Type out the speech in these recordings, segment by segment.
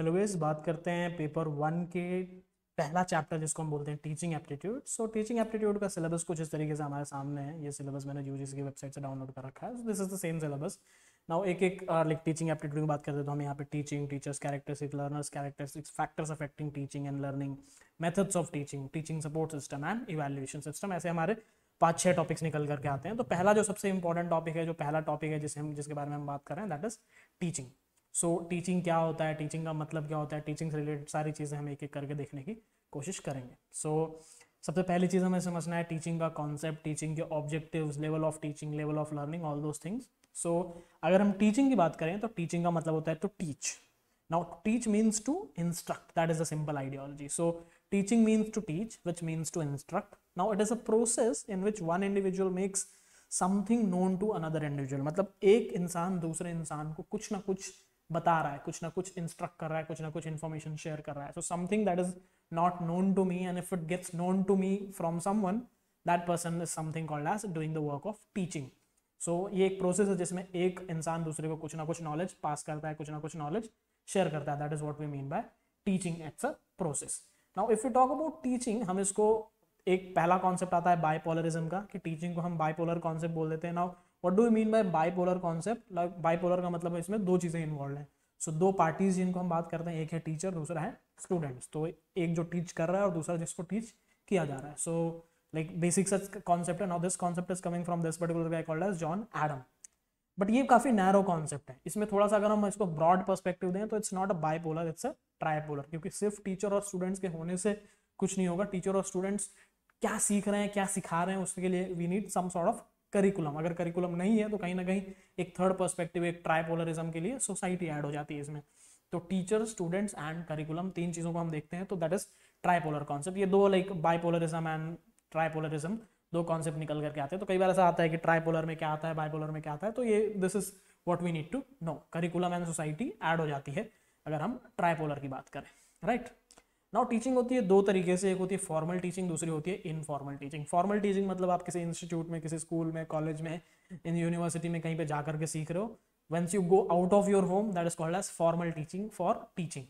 एलोवेज बात करते हैं पेपर वन के पहला चैप्टर जिसको हम बोलते हैं teaching aptitude. So teaching aptitude का सिलेबस कुछ इस तरीके से हमारे सामने है। ये सिलेबस मैंने यूजीसी की वेबसाइट से डाउनलोड कर रखा है। This is the same syllabus. Now एक एक लाइक टीचिंग एप्टीट्यूड की बात करते हैं तो हम यहाँ पे teaching, teachers characteristics, learners characteristics, factors affecting teaching and learning, methods of teaching, teaching support system and evaluation system, ऐसे हमारे 5-6 टॉपिक्स निकल करके आते हैं। तो पहला जो सबसे इंपॉर्टेंट टॉपिक है, जो पहला टॉपिक है जिसके बारे में हम बात कर रहे हैं, that is teaching. So teaching क्या होता है, टीचिंग का मतलब क्या होता है, टीचिंग से रिलेटेड सारी चीज़ें हम एक एक करके देखने की कोशिश करेंगे। सबसे पहली चीज़ हमें समझना है टीचिंग का कॉन्सेप्ट, टीचिंग के objectives, level of teaching, level of learning, all those things. So अगर हम टीचिंग की बात करें तो टीचिंग का मतलब होता है to teach. Now teach means to instruct, that is a simple ideology. So teaching means to teach which means to instruct. Now it is a process in which one individual makes something known to another individual. मतलब एक इंसान दूसरे इंसान को कुछ ना कुछ बता रहा है, कुछ ना कुछ इंस्ट्रक्ट कर रहा है, कुछ ना कुछ इन्फॉर्मेशन शेयर कर रहा है। So something that is not known to me and if it gets known to me from someone, that person is something called as doing the work of teaching. So ये एक process है जिसमें एक इंसान दूसरे को कुछ ना कुछ नॉलेज पास करता है, कुछ ना कुछ नॉलेज शेयर करता है। That is what we mean by teaching it's a process. Now if you talk about teaching, हम इसको एक पहला कॉन्सेप्ट आता है बाइपोलरिज्म का, कि टीचिंग को हम बाइपोलर कॉन्सेप्ट बोल देते हैं। Now what do you mean by bipolar concept? Like bipolar का मतलब है इसमें दो चीज़ें इन्वॉल्व हैं। सो दो पार्टीज जिनको हम बात करते हैं, एक है टीचर, दूसरा है स्टूडेंट्स। तो एक जो टीच कर रहा है और दूसरा जिसको टीच किया जा रहा है। So like basic such concept है। Now this concept is coming from this particular guy called as John Adam. But ये काफ़ी नैरो कॉन्सेप्ट है। इसमें थोड़ा सा अगर हम इसको ब्रॉड पर्सपेक्टिव दें तो it's not a bipolar, it's a tripolar, क्योंकि सिर्फ टीचर और स्टूडेंट्स के होने से कुछ नहीं होगा। टीचर और स्टूडेंट्स क्या सीख रहे हैं, क्या सिखा रहे हैं, उसके लिए we need some sort of curriculum. अगर करिकुलम नहीं है तो कहीं ना कहीं एक थर्ड पर्सपेक्टिव, एक ट्राइपोलरिज्म के लिए सोसाइटी ऐड हो जाती है इसमें। तो टीचर, स्टूडेंट्स एंड करिकुलम, तीन चीज़ों को हम देखते हैं। तो दैट इज ट्राइपोलर कॉन्सेप्ट। ये दो लाइक बाइपोलरिज्म एंड ट्राइपोलरिज्म, दो कॉन्सेप्ट निकल करके आते हैं। तो कई बार ऐसा आता है कि ट्राइपोलर में क्या आता है, बाइपोलर में क्या आता है। तो ये this is what we need to know. Curriculum and society add हो जाती है अगर हम ट्राइपोलर की बात करें, राइट। नाउ टीचिंग होती है दो तरीके से, एक होती है फॉर्मल टीचिंग, दूसरी होती है इनफॉर्मल टीचिंग। फॉर्मल टीचिंग मतलब आप किसी इंस्टीट्यूट में, किसी स्कूल में, कॉलेज में, यूनिवर्सिटी में कहीं पे जा करके सीख रहे हो। Once you go out of your home, that is called as formal teaching for teaching.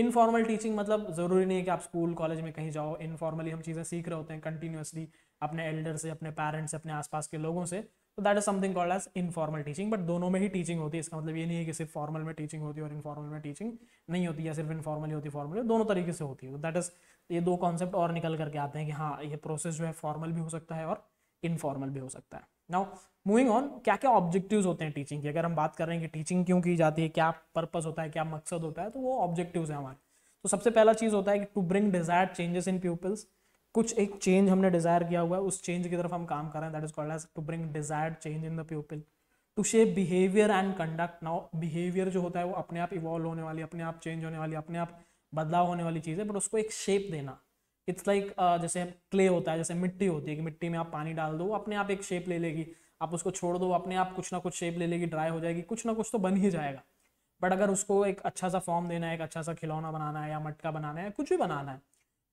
Informal teaching मतलब जरूरी नहीं है कि आप स्कूल कॉलेज में कहीं जाओ, इनफॉर्मली हम चीज़ें सीख रहे होते हैं कंटिन्यूसली अपने एल्डर से, अपने पेरेंट्स से, अपने आसपास के लोगों से। तो that is something called as informal teaching. But दोनों में ही टीचिंग होती है। इसका मतलब ये नहीं है कि सिर्फ फॉर्मल में टीचिंग होती है और इनफॉर्मल में टीचिंग नहीं होती, या सिर्फ इनफॉर्मली होती है, फॉर्मली, दोनों तरीके से होती है। दैट इज ये दो कॉन्सेप्ट और निकल करके आते हैं कि हाँ, ये प्रोसेस जो है फॉर्मल भी हो सकता है और इनफॉर्मल भी हो सकता है। नाउ मूविंग ऑन, क्या क्या ऑब्जेक्टिव्स होते हैं टीचिंग के? अगर हम बात कर रहे हैं कि टीचिंग क्यों की जाती है, क्या पर्पस होता है, क्या मकसद होता है, तो वो ऑब्जेक्टिव्स है हमारे। तो सबसे पहला चीज़ होता है कि to bring desired changes in peoples. कुछ एक चेंज हमने डिजायर किया हुआ है, उस चेंज की तरफ हम काम कर रहे हैं। That is called as to bring desired change in the people. To shape behaviour and conduct. Now behaviour जो होता है वो अपने आप इवॉल्व होने वाली, अपने आप चेंज होने वाली, अपने आप बदलाव होने वाली चीज़ है, बट उसको एक शेप देना। इट्स लाइक जैसे क्ले होता है, जैसे मिट्टी होती है, कि मिट्टी में आप पानी डाल दो, अपने आप एक शेप ले लेगी। आप उसको छोड़ दो, अपने आप कुछ ना कुछ शेप ले लेगी, ड्राई हो जाएगी, कुछ ना कुछ तो बन ही जाएगा। बट अगर उसको एक अच्छा सा फॉर्म देना है, एक अच्छा सा खिलौना बनाना है, या मटका बनाना है, कुछ भी बनाना है,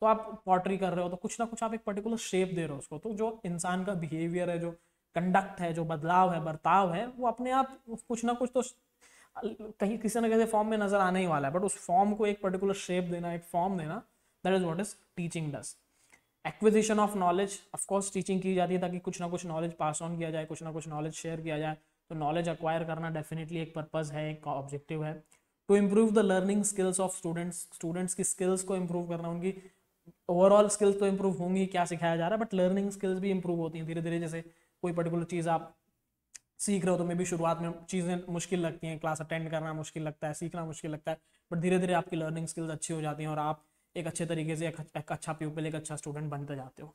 तो आप पॉटरी कर रहे हो तो कुछ ना कुछ आप एक पर्टिकुलर शेप दे रहे हो उसको। तो जो इंसान का बिहेवियर है, जो कंडक्ट है, जो बदलाव है, बर्ताव है, वो अपने आप कुछ ना कुछ तो कहीं किसी न किसी फॉर्म में नजर आने ही वाला है। बट उस फॉर्म को एक पर्टिकुलर शेप देना, एक फॉर्म देना, that is what is teaching does. Acquisition of knowledge, of course teaching की जाती है ताकि कुछ ना कुछ नॉलेज पास ऑन किया जाए, कुछ ना कुछ नॉलेज शेयर किया जाए। तो नॉलेज एक्वायर करना डेफिनेटली एक पर्पज है, एक ऑब्जेक्टिव है। To improve the learning skills of students. Students की स्किल्स को इम्प्रूव करना, उनकी ओवरऑल स्किल्स तो इंप्रूव होंगी, क्या सिखाया जा रहा है, बट लर्निंग स्किल्स भी इंप्रूव होती हैं धीरे धीरे। जैसे कोई पर्टिकुलर चीज़ आप सीख रहे हो तो मे बी शुरुआत में चीज़ें मुश्किल लगती हैं, क्लास अटेंड करना मुश्किल लगता है, सीखना मुश्किल लगता है, बट धीरे धीरे आपकी लर्निंग स्किल्स अच्छी हो जाती हैं और आप एक अच्छे तरीके से एक अच्छा पीपल, एक अच्छा स्टूडेंट बनते जाते हो।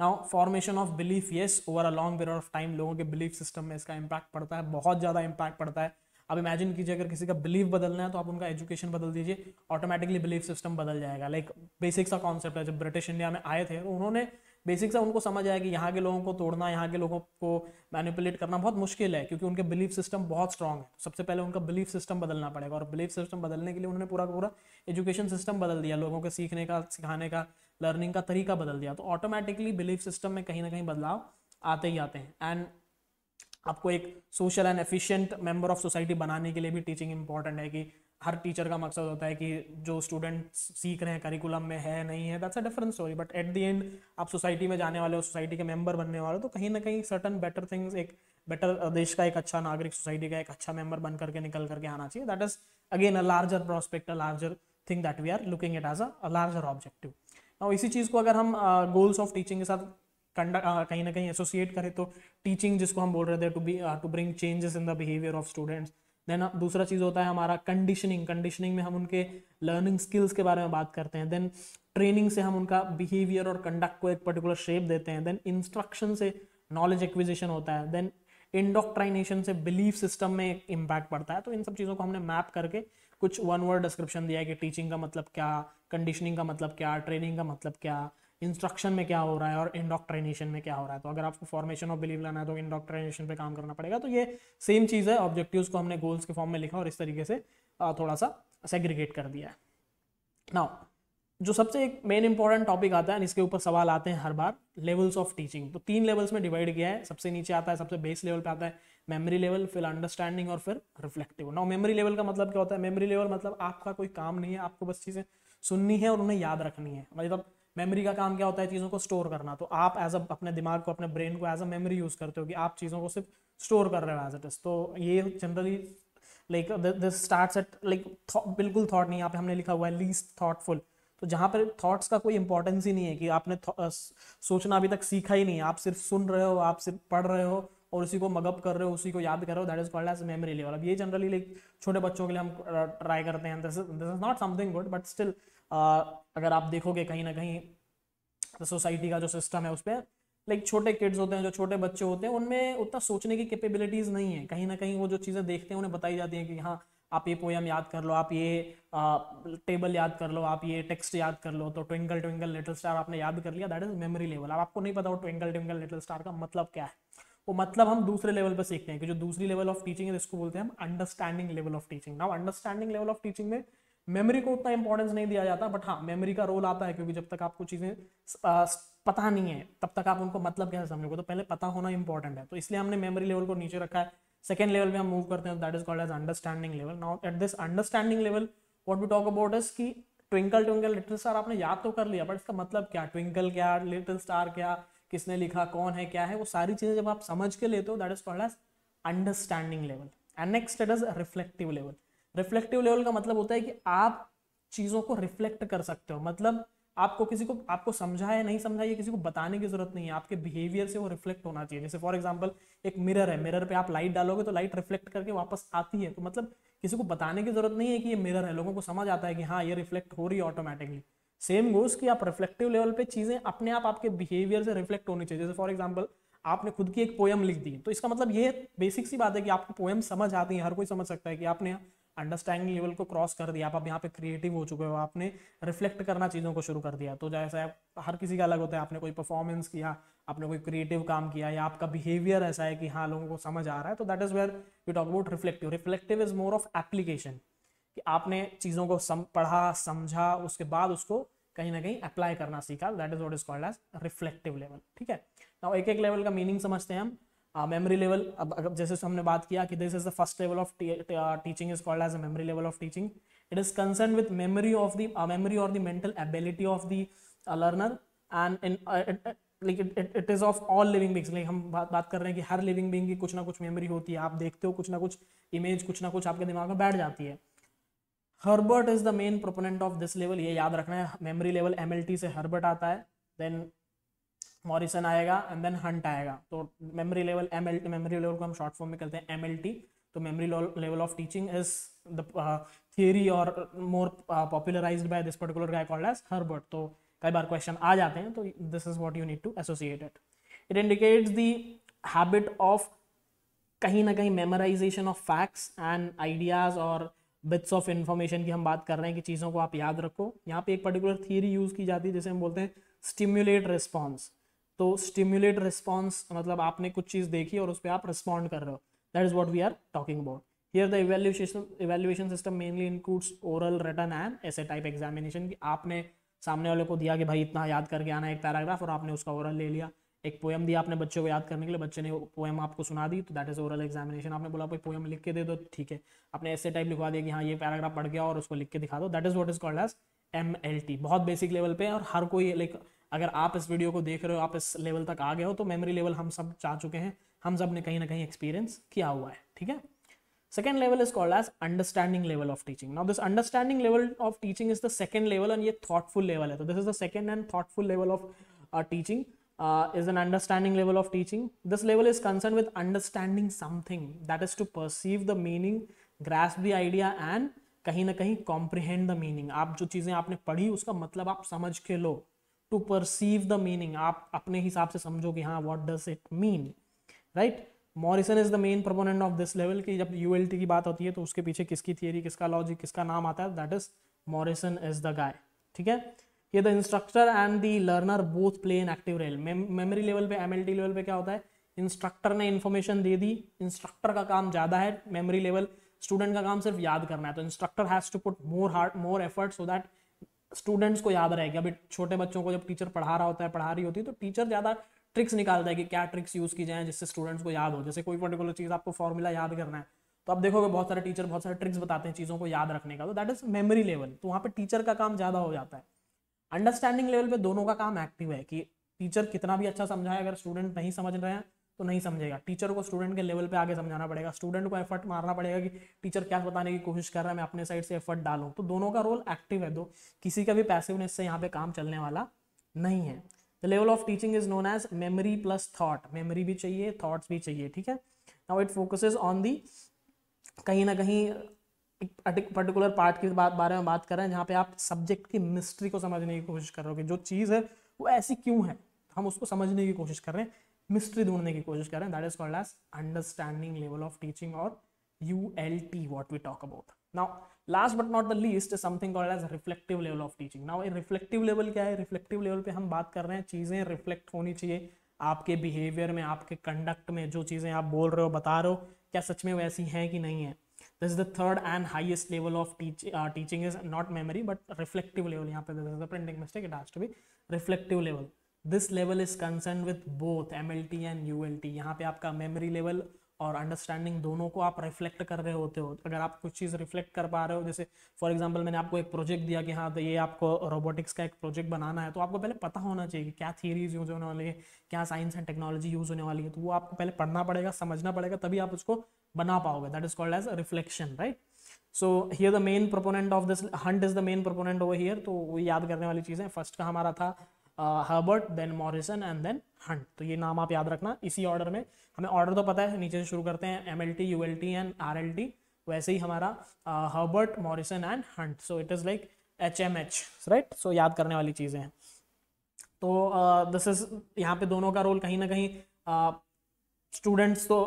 Now formation of belief, yes, over a long period of time लोगों के बिलीफ सिस्टम में इसका इम्पैक्ट पड़ता है, बहुत ज़्यादा इम्पैक्ट पड़ता है। अब इमेजिन कीजिए अगर किसी का बिलीफ बदलना है तो आप उनका एजुकेशन बदल दीजिए, ऑटोमेटिकली बिलीफ सिस्टम बदल जाएगा। लाइक बेसिक सा कॉन्सेप्ट है, जब ब्रिटिश इंडिया में आए थे तो उन्होंने बेसिक सा उनको समझ आया कि यहाँ के लोगों को तोड़ना, यहाँ के लोगों को मैनिपुलेट करना बहुत मुश्किल है, क्योंकि उनके बिलीफ सिस्टम बहुत स्ट्रांग है। सबसे पहले उनका बिलीफ सिस्टम बदलना पड़ेगा, और बिलीफ सिस्टम बदलने के लिए उन्होंने पूरा पूरा एजुकेशन सिस्टम बदल दिया, लोगों के सीखने का, सिखाने का, लर्निंग का तरीका बदल दिया। तो ऑटोमेटिकली बिलीफ सिस्टम में कहीं ना कहीं बदलाव आते ही आते हैं। एंड आपको एक social and efficient member of society बनाने के लिए भी टीचिंग इंपॉर्टेंट है, कि हर टीचर का मकसद होता है कि जो स्टूडेंट सीख रहे हैं करिकुलम में है नहीं है, that's a different story, but at the end आप सोसाइटी में जाने वाले हो, सोसाइटी के मेंबर बनने वाले हो, तो कहीं ना कहीं सर्टन बेटर थिंग्स, एक बेटर देश का एक अच्छा नागरिक, सोसाइटी का एक अच्छा मेंबर बन करके निकल करके आना चाहिए. That is again a larger prospect, a larger thing that we are looking at as a larger objective. और इसी चीज़ को अगर हम गोल्स ऑफ टीचिंग के साथ कहीं ना कहीं एसोसिएट करें, तो टीचिंग जिसको हम बोल रहे थे to bring changes in the behaviour of students. Then दूसरा चीज़ होता है हमारा कंडीशनिंग. कंडीशनिंग में हम उनके लर्निंग स्किल्स के बारे में बात करते हैं. देन ट्रेनिंग से हम उनका बिहेवियर और कंडक्ट को एक पर्टिकुलर शेप देते हैं. देन इंस्ट्रक्शन से नॉलेज एक्विजिशन होता है. देन इंडोक्ट्राइनेशन से बिलीफ सिस्टम में एक इम्पैक्ट पड़ता है. तो इन सब चीज़ों को हमने मैप करके कुछ वन वर्ड डिस्क्रिप्शन दिया है कि टीचिंग का मतलब क्या, कंडीशनिंग का मतलब क्या, ट्रेनिंग का मतलब क्या, इंस्ट्रक्शन में क्या हो रहा है और इंडोक्ट्राइनेशन में क्या हो रहा है. तो अगर आपको फॉर्मेशन ऑफ बिलीव लाना है तो इंडोक्ट्राइनेशन पे काम करना पड़ेगा. तो ये सेम चीज़ है, ऑब्जेक्टिव्स को हमने गोल्स के फॉर्म में लिखा और इस तरीके से थोड़ा सा सेग्रीगेट कर दिया है. नाउ जो सबसे एक मेन इंपॉर्टेंट टॉपिक आता है, इसके ऊपर सवाल आते हैं हर बार, लेवल्स ऑफ टीचिंग. तो तीन लेवल्स में डिवाइड किया है. सबसे नीचे आता है, सबसे बेस लेवल पे आता है मेमोरी लेवल, फिर अंडरस्टैंडिंग और फिर रिफ्लेक्टिव. नाउ मेमोरी लेवल का मतलब क्या होता है? मेमोरी लेवल मतलब आपका कोई काम नहीं है, आपको बस चीज़ें सुननी है और उन्हें याद रखनी है. मतलब मेमोरी का काम क्या होता है? चीज़ों को स्टोर करना. तो आप एज अ अपने दिमाग को, अपने ब्रेन को एज अ मेमोरी यूज़ करते हो कि आप चीज़ों को सिर्फ स्टोर कर रहे हो एज इट इज़. तो ये generally like this starts at like बिल्कुल थॉट नहीं, यहाँ पे हमने लिखा हुआ है लीस्ट थॉटफुल. तो जहाँ पर थॉट्स का कोई इंपॉर्टेंस ही नहीं है कि आपने सोचना अभी तक सीखा ही नहीं है, आप सिर्फ सुन रहे हो, आप सिर्फ पढ़ रहे हो और उसी को मगअप कर रहे हो, उसी को याद कर रहे हो, that is called as memory level. अब ये जनरली लाइक छोटे बच्चों के लिए हम ट्राई करते हैं. This is not something good, but still अगर आप देखोगे कहीं ना कहीं सोसाइटी का जो सिस्टम है उस पर लाइक छोटे किड्स होते हैं, जो छोटे बच्चे होते हैं उनमें उतना सोचने की कैपेबिलिटीज़ नहीं है. कहीं ना कहीं वो जो चीज़ें देखते हैं उन्हें बताई जाती हैं कि हाँ आप ये पोएम याद कर लो, आप ये टेबल याद कर लो, आप ये टेक्स्ट याद कर लो. तो ट्विंकल ट्विंकल लिटिल स्टार आपने याद कर लिया, दैट इज मेमोरी लेवल. अब आपको नहीं पता वो ट्विंकल ट्विंकल लिटिल स्टार का मतलब क्या है. वो मतलब हम दूसरे लेवल पर सीखते हैं कि जो दूसरी लेवल ऑफ टीचिंग है इसको बोलते हैं हम understanding level of teaching. Now understanding level of teaching में मेमोरी को उतना इंपॉर्टेंस नहीं दिया जाता, बट हाँ मेमोरी का रोल आता है, क्योंकि जब तक आपको चीज़ें पता नहीं है तब तक आप उनको मतलब कैसे समझोगे. तो पहले पता होना इंपॉर्टेंट है, तो इसलिए हमने मेमोरी लेवल को नीचे रखा है. सेकेंड लेवल में हम मूव करते हैं, that is called as understanding level. Now at this understanding level what we talk about is कि ट्विंकल ट्विंकल लिटिल स्टार आपने याद तो कर लिया, बट इसका मतलब क्या, ट्विंकल क्या, लिटिल स्टार क्या, किसने लिखा, कौन है, क्या है, वो सारी चीज़ें जब आप समझ के लेते हो that is called as understanding level. And next it is reflective level. Reflective level का मतलब होता है कि आप चीज़ों को रिफ्लेक्ट कर सकते हो. मतलब आपको किसी को आपको समझा या नहीं समझा ये किसी को बताने की जरूरत नहीं है, आपके बिहेवियर से वो रिफ्लेक्ट होना चाहिए. जैसे फॉर एग्जांपल एक मिरर है, मिरर पे आप लाइट डालोगे तो लाइट रिफ्लेक्ट करके वापस आती है. तो मतलब किसी को बताने की जरूरत नहीं है कि ये मिरर है, लोगों को समझ आता है कि हाँ ये रिफ्लेक्ट हो रही है ऑटोमेटिकली. सेम गोज कि आप रिफ्लेक्टिव लेवल पर चीज़ें अपने आप आपके बिहेवियर से रिफ्लेक्ट होनी चाहिए. जैसे फॉर एग्जाम्पल आपने खुद की एक पोएम लिख दी, तो इसका मतलब ये बेसिक सी बात है कि आपको पोएम समझ आती है, हर कोई समझ सकता है कि आपने अंडरस्टैंडिंग लेवल को क्रॉस कर दिया, आप यहाँ पे क्रिएटिव हो चुके हो, आपने रिफ्लेक्ट करना चीज़ों को शुरू कर दिया. तो जैसा हर किसी का अलग होता है, आपने कोई परफॉर्मेंस किया, आपने कोई क्रिएटिव काम किया, या आपका बिहेवियर ऐसा है कि हाँ लोगों को समझ आ रहा है, तो that is where we talk about reflective. Reflective is more of application, कि आपने चीज़ों को पढ़ा, समझा, उसके बाद उसको कहीं ना कहीं अप्लाई करना सीखा, that is what is called as reflective level. ठीक है, नाउ एक एक लेवल का मीनिंग समझते हैं हम. मेमोरी लेवल, अब जैसे हमने बात किया कि this is the first level of teaching is called as a memory level of teaching. It is concern with memory of the memory और the mental ability of the learner and it is of all living beings. Like हम बात कर रहे हैं कि हर living being की कुछ ना कुछ मेमोरी होती है, आप देखते हो कुछ ना कुछ इमेज, कुछ ना कुछ आपके दिमाग में बैठ जाती है. Herbert is the main proponent of this level, ये याद रखना है. मेमोरी लेवल MLT से हर्बर्ट आता है, देन मॉरिसन आएगा एंड देन हंट आएगा. तो memory level MLT, memory level को हम शॉर्ट फॉर्म में कहते हैं MLT. तो memory level of teaching is the theory और more popularised by this particular guy called as Herbert. तो कई बार क्वेश्चन आ जाते हैं, तो this is what you need to associate it. It indicates the habit of कहीं ना कहीं memorisation of facts and ideas और बिट्स ऑफ इंफॉर्मेशन की हम बात कर रहे हैं कि चीज़ों को आप याद रखो. यहाँ पे एक पर्टिकुलर थियरी यूज़ की जाती है जिसे हम बोलते हैं स्टिम्युलेट रिस्पॉन्स. तो स्टिम्युलेट रिस्पॉन्स मतलब आपने कुछ चीज़ देखी और उस पर आप रिस्पॉन्ड कर रहे हो, that is what we are talking about here. The evaluation system mainly includes oral, written and ऐसे टाइप एग्जामिनेशन, कि आपने सामने वाले को दिया कि भाई इतना याद करके आना एक पैराग्राफ और आपने उसका ओरल ले लिया. एक पोएम दिया आपने बच्चों को याद करने के लिए, बच्चे ने पोएम आपको सुना दी तो दैट इज ओरल एग्जामिनेशन। आपने बोला कोई पोएम लिख के दे दो, ठीक है, आपने ऐसे टाइप लिखवा दिया कि हाँ ये पैराग्राफ पढ़ गया और उसको लिख के दिखा दो, that is what is called as MLT। बहुत बेसिक लेवल पे, और हर कोई लाइक अगर आप इस वीडियो को देख रहे हो, आप इस लेवल तक आ गए हो तो मेमोरी लेवल हम सब चाह चुके हैं, हम सब ने कहीं ना कहीं एक्सपीरियंस किया हुआ है, ठीक है। Second level is called as understanding level of teaching. Now this understanding level of teaching is the second level and ये थॉटफुल लेवल है, तो this is the second and thoughtful level of teaching is an understanding level of teaching. This level is concerned with understanding something, that is to perceive the meaning, grasp the idea and कहीं ना कहीं comprehend the meaning. आप जो चीजें आपने पढ़ी उसका मतलब आप समझ के लो, to perceive the meaning, आप अपने हिसाब से समझो कि हाँ what does it mean, right? Morrison is the main proponent of this level कि जब ULT की बात होती है तो उसके पीछे किसकी theory, किसका logic, किसका नाम आता है, that is Morrison is the guy, ठीक है। ये the instructor and the learner both play in active role. Memory level पे, एमएलटी लेवल पे क्या होता है, इंस्ट्रक्टर ने इन्फॉर्मेशन दे दी, इंस्ट्रक्टर का काम ज्यादा है, मेमोरी लेवल, स्टूडेंट का काम सिर्फ याद करना है, तो instructor has to put more hard, more effort so that students को याद रहेगा। अभी छोटे बच्चों को जब टीचर पढ़ा रही होती है तो टीचर ज़्यादा ट्रिक्स निकालता है कि क्या ट्रिक्स यूज की जाए जिससे स्टूडेंट्स को याद हो। जैसे कोई पर्टिकुलर चीज़ आपको फॉर्मूला याद करना है तो आप देखोगे बहुत सारे टीचर बहुत सारे ट्रिक्स बताते हैं चीज़ों को याद रखने का, तो दैट इज मेमोरी लेवल, तो वहाँ पर टीचर का काम ज़्यादा हो जाता है। अंडरस्टैंडिंग लेवल पे दोनों का काम एक्टिव है कि टीचर कितना भी अच्छा समझाए अगर स्टूडेंट नहीं समझ रहे हैं तो नहीं समझेगा, टीचर को स्टूडेंट के लेवल पे आगे समझाना पड़ेगा, स्टूडेंट को एफर्ट मारना पड़ेगा कि टीचर क्या बताने की कोशिश कर रहा है, मैं अपने साइड से एफर्ट डालूँ, तो दोनों का रोल एक्टिव है, दो किसी का भी पैसिवनेस से यहाँ पे काम चलने वाला नहीं है। The level of teaching is known as memory plus thought, memory भी चाहिए थॉट्स भी चाहिए, ठीक है। Now it focuses on the, कहीं ना कहीं एक पर्टिकुलर पार्ट के बारे में बात कर रहे हैं जहाँ पे आप सब्जेक्ट की मिस्ट्री को समझने की कोशिश कर रहे हो कि जो चीज़ है वो ऐसी क्यों है, हम उसको समझने की कोशिश कर रहे हैं, मिस्ट्री ढूंढने की कोशिश कर रहे हैं, that is called as understanding level of teaching और ULT what we talk about. Now last but not the least is something called as reflective level of teaching. Now ये रिफ्लेक्टिव लेवल क्या है, रिफ्लेक्टिव लेवल पर हम बात कर रहे हैं चीज़ें रिफ्लेक्ट होनी चाहिए आपके बिहेवियर में, आपके कंडक्ट में, जो चीज़ें आप बोल रहे हो बता रहे हो क्या सच में वैसी हैं कि नहीं है। This is the third and highest level of teaching is not memory but reflective level. यहाँ पे this is a printing mistake, it has to be reflective level. This level is concerned with both MLT and ULT. यहाँ पे आपका memory level और understanding दोनों को आप reflect कर रहे होते हो। अगर आप कुछ चीज़ reflect कर पा रहे हो, जैसे for example मैंने आपको एक project दिया कि हाँ तो ये आपको robotics का एक project बनाना है, तो आपको पहले पता होना चाहिए कि क्या theories यूज होने वाली है, क्या science and technology यूज होने वाली है, तो वो आपको पहले पढ़ना पड़ेगा, समझना पड़ेगा, तभी आप उसको बना पाओगे, that is called as reflection, right? So here the main proponent of this, Hunt is the main proponent over here, तो वो याद करने वाली चीज़ें। फर्स्ट का हमारा था Herbart, then Morrison and then Hunt, तो ये नाम आप याद रखना इसी ऑर्डर में। हमें ऑर्डर तो पता है, नीचे से शुरू करते हैं MLT, ULT एंड RLT, वैसे ही हमारा Herbart, Morrison and Hunt, so it is like HMH, right, so याद करने वाली चीज़ें हैं। तो दिस इज, यहाँ पे दोनों का रोल कहीं ना कहीं, स्टूडेंट्स तो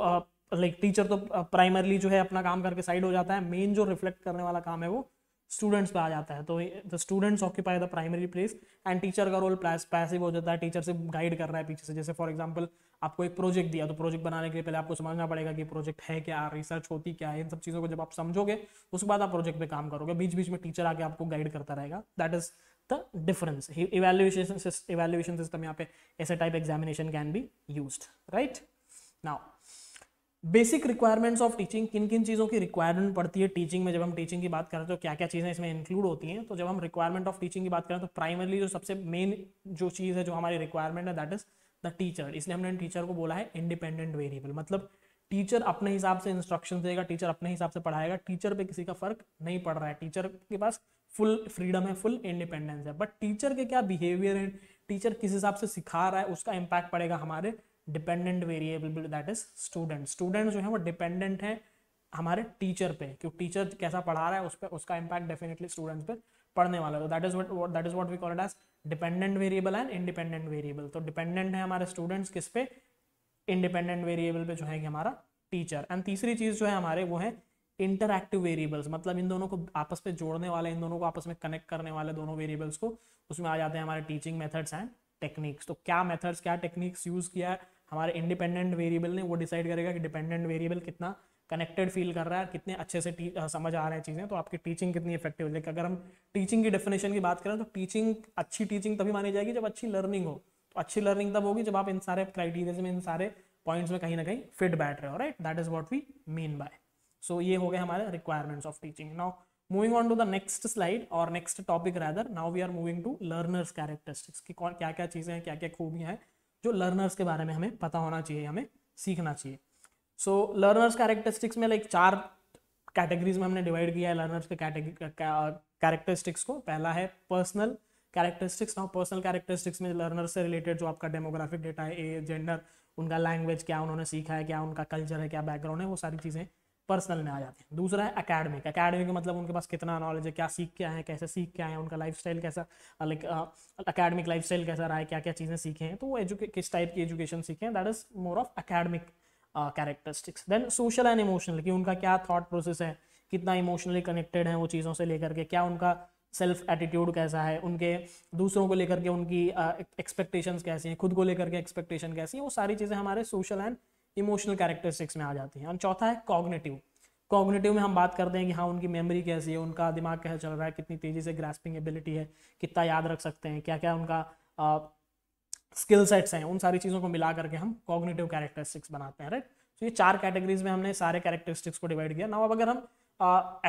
लाइक टीचर तो प्राइमरली जो है अपना काम करके साइड हो जाता है, मेन जो रिफ्लेक्ट करने वाला काम है वो स्टूडेंट्स पे आ जाता है, तो the students occupy the primary place and teacher का रोल पैसिव हो जाता है, टीचर से गाइड कर रहा है पीछे से। जैसे फॉर एग्जांपल आपको एक प्रोजेक्ट दिया, तो प्रोजेक्ट बनाने के लिए पहले आपको समझना पड़ेगा कि प्रोजेक्ट है क्या, रिसर्च होती क्या है, इन सब चीज़ों को जब आप समझोगे उसके बाद आप प्रोजेक्ट पर काम करोगे, बीच बीच में टीचर आके आपको गाइड करता रहेगा, that is the difference. Evaluation system यहाँ पे ऐसे type examination can be used, right. Now basic requirements of teaching, किन किन चीज़ों की रिक्वायरमेंट पड़ती है टीचिंग में, जब हम टीचिंग की बात करें तो क्या क्या चीज़ें इसमें इंक्लूड होती हैं। तो जब हम रिक्वायरमेंट ऑफ टीचिंग की बात करें तो प्राइमरली जो सबसे मेन जो चीज़ है, जो हमारी रिक्वायरमेंट है, दैट इज द टीचर। इसलिए हमने टीचर को बोला है इंडिपेंडेंट वेरिएबल, मतलब टीचर अपने हिसाब से इंस्ट्रक्शन देगा, टीचर अपने हिसाब से पढ़ाएगा, टीचर पर किसी का फर्क नहीं पड़ रहा है, टीचर के पास फुल फ्रीडम है, फुल इंडिपेंडेंस है। बट टीचर के क्या बिहेवियर है, टीचर किस हिसाब से सिखा रहा है, उसका इम्पैक्ट पड़ेगा हमारे dependent variable, that is student. Student जो है वो डिपेंडेंट है हमारे टीचर पे, क्योंकि टीचर कैसा पढ़ा रहा है उस पर उसका इम्पैक्ट डेफिनेटली स्टूडेंट्स पे पढ़ने वाला है, that is what we call it as dependent variable and independent variable. तो डिपेंडेंट है हमारे स्टूडेंट्स किस पे, इंडिपेंडेंट वेरिएबल पे जो है कि हमारा टीचर। एंड तीसरी चीज़ जो है हमारे वो है इंटरएक्टिव वेरिएबल्स, मतलब इन दोनों को आपस में जोड़ने वाले, इन दोनों को आपस में कनेक्ट करने वाले दोनों वेरिएबल्स को, उसमें आ जाते हैं हमारे टीचिंग मेथड्स एंड टेक्निक्स। तो क्या मेथड्स क्या टेक्निक्स यूज़ किया है हमारे इंडिपेंडेंट वेरिएबल ने, वो डिसाइड करेगा कि डिपेंडेंट वेरिएबल कितना कनेक्टेड फील कर रहा है, कितने अच्छे से समझ आ रहे हैं चीज़ें, तो आपकी टीचिंग कितनी इफेक्टिव है। लेकिन अगर हम टीचिंग की डेफिनेशन की बात करें तो टीचिंग, अच्छी टीचिंग तभी मानी जाएगी जब अच्छी लर्निंग हो, अच्छी लर्निंग तब होगी जब आप इन सारे क्राइटेरियाज में, इन सारे पॉइंट्स में कहीं ना कहीं फिट बैठ रहे हो, right? That is what we mean by. So ये हो गए हमारे requirements of teaching. Now moving on to the next slide और next topic rather. Now we are moving to learners characteristics कि कौन क्या क्या चीज़ें हैं, क्या क्या खूबियाँ हैं जो लर्नर्स के बारे में हमें पता होना चाहिए, हमें सीखना चाहिए. सो लर्नर्स कैरेक्टरिस्टिक्स में लाइक चार कैटेगरीज में हमने डिवाइड किया है लर्नर्स के कैरेक्टरिस्टिक्स को. पहला है personal characteristics. Now personal characteristics में लर्नर्स से रिलेटेड जो आपका डेमोग्राफिक डेटा है, एज, जेंडर, उनका लैंग्वेज, क्या उन्होंने सीखा है, क्या उनका कल्चर है, क्या बैकग्राउंड है, वो सारी चीज़ें पर्सनल में आ जाती हैं. दूसरा है अकेडमिक. अकेडमिक मतलब उनके पास कितना नॉलेज है, क्या सीख के आए हैं, कैसे सीख के आए हैं, उनका लाइफस्टाइल कैसा, लाइक अकेडमिक लाइफस्टाइल कैसा रहा है, क्या क्या चीज़ें सीखे हैं, तो वो किस टाइप की एजुकेशन सीखे हैं, that is more of academic characteristics. Then social and emotional कि उनका क्या थॉट प्रोसेस है, कितना इमोशनली कनेक्टेड है वो चीज़ों से लेकर के, क्या उनका सेल्फ एटीट्यूड कैसा है, उनके दूसरों को लेकर के उनकी एक्सपेक्टेशंस कैसी हैं, खुद को लेकर के एक्सपेक्टेशन कैसी है, वो सारी चीज़ें हमारे सोशल एंड इमोशनल कैरेक्टरिस्टिक्स में आ जाती हैं. और चौथा है कॉग्निटिव. कॉग्निटिव में हम बात करते हैं कि हाँ उनकी मेमोरी कैसी है, उनका दिमाग कैसा चल रहा है, कितनी तेज़ी से ग्रास्पिंग एबिलिटी है, कितना याद रख सकते हैं, क्या क्या उनका स्किल सेट्स हैं, उन सारी चीज़ों को मिला करके हम कॉग्निटिव कैरेक्टरिस्टिक्स बनाते हैं, राइट? तो ये चार कैटेगरीज में हमने सारे कैरेक्टरिस्टिक्स को डिवाइड किया. नाउ अब अगर हम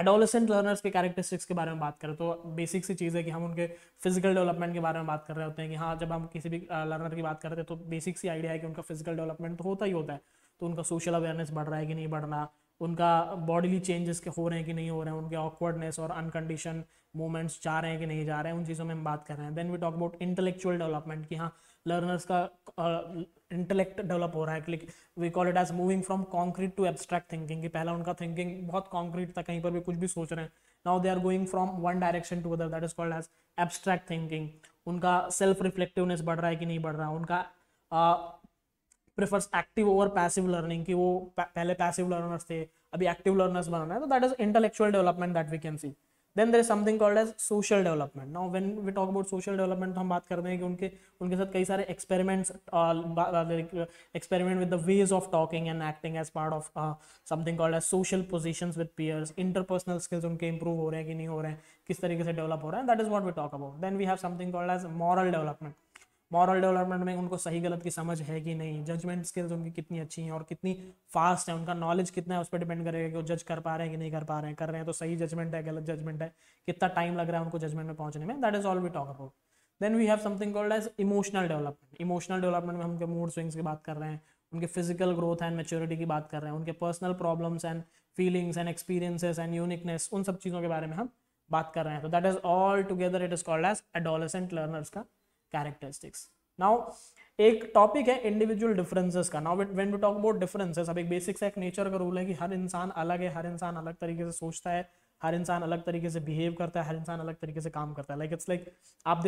एडोलेसेंट लर्नर्स के कैरेक्टरिस्टिक्स के बारे में बात करें तो बेसिक सी चीज़ है कि हम उनके फिजिकल डेवलपमेंट के बारे में बात कर रहे होते हैं कि हाँ जब हम किसी भी लर्नर की बात करते हैं तो बेसिक सी आइडिया है कि उनका फिजिकल डेवलपमेंट तो होता ही होता है, तो उनका सोशल अवेयरनेस बढ़ रहा है कि नहीं बढ़ रहा, उनका बॉडीली चेंजेस के हो रहे हैं कि नहीं हो रहे हैं, उनके ऑकवर्डनेस और अनकंडीशन मूवमेंट्स जा रहे हैं कि नहीं जा रहे हैं, उन चीज़ों में हम बात कर रहे हैं. Then we talk about intellectual development कि हाँ लर्नर्स का इंटेलेक्ट डेवलप हो रहा है. We call it as moving from concrete to abstract thinking कि पहला उनका थिंकिंग बहुत कॉन्क्रीट था, कहीं पर भी कुछ भी सोच रहे हैं, now they are going from one direction to other, that is called as abstract thinking. उनका सेल्फ रिफ्लेक्टिवनेस बढ़ रहा है कि नहीं बढ़ रहा, उनका prefers active over passive learning कि वो पहले पैसिव लर्नर्स थे, अभी एक्टिव लर्नर्स बन रहे हैं, तो that is intellectual development that we can see. Then there is something called as social development. Now when we talk about social development तो हम बात करते हैं कि उनके साथ कई सारे experiment with the ways of talking and acting as part of something called as social positions with peers. Interpersonal skills उनके इंप्रूव हो रहे हैं कि नहीं हो रहे हैं, किस तरीके से डेवलप हो रहे हैं, that is what we talk about. Then we have something called as moral development. Moral development में उनको सही गलत की समझ है कि नहीं, जजमेंट स्किल्स उनकी कितनी अच्छी हैं और कितनी फास्ट है, उनका नॉलेज कितना है उस पर डिपेंड करेगा कि वो जज कर पा रहे हैं कि नहीं कर पा रहे हैं, कर रहे हैं तो सही जजमेंट है, गलत जजमेंट है, कितना टाइम लग रहा है उनको जजमेंट में पहुंचने में, that is all we talk about. Then we have something called as emotional development. Emotional development में उनके मूड स्विंग्स की बात कर रहे हैं, उनके फिजिकल ग्रोथ एंड मैच्योरिटी की बात कर रहे हैं, उनके personal problems and feelings and experiences and uniqueness, उन सब चीज़ों के बारे में हम बात कर रहे हैं. तो that is all together it is called as adolescent learners का कैरेक्टरिस्टिक्स. नाउ एक टॉपिक है इंडिविजुअल डिफरेंसेस का. Now when we talk about differences, अब एक बेसिक सा एक नेचर का रूल है कि हर इंसान अलग है, हर इंसान अलग तरीके से सोचता है, हर इंसान अलग तरीके से बिहेव करता है, हर इंसान अलग तरीके से काम करता है. लाइक इट्स लाइक आप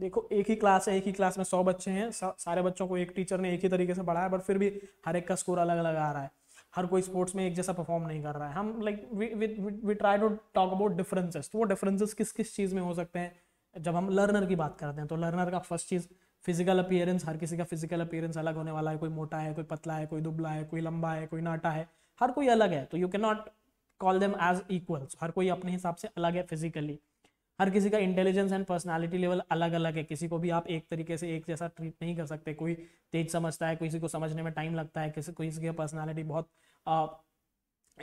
देखो एक ही क्लास है, एक ही क्लास में 100 बच्चे हैं, सारे बच्चों को एक टीचर ने एक ही तरीके से पढ़ाया, बट फिर भी हर एक का स्कोर अलग अलग आ रहा है, हर कोई स्पोर्ट्स में एक जैसा परफॉर्म नहीं कर रहा है. हम like we try to talk about differences. तो वो डिफरेंसेस किस किस चीज़ में हो सकते हैं जब हम लर्नर की बात करते हैं, तो लर्नर का फर्स्ट चीज़ फिजिकल अपीयरेंस. हर किसी का फिजिकल अपीयरेंस अलग होने वाला है, कोई मोटा है, कोई पतला है, कोई दुबला है, कोई लंबा है, कोई नाटा है, हर कोई अलग है, तो you can not call them as equals. हर कोई अपने हिसाब से अलग है फिजिकली. हर किसी का इंटेलिजेंस एंड पर्सनालिटी लेवल अलग अलग है, किसी को भी आप एक तरीके से एक जैसा ट्रीट नहीं कर सकते. कोई तेज समझता है, किसी को समझने में टाइम लगता है, किसी की पर्सनैलिटी बहुत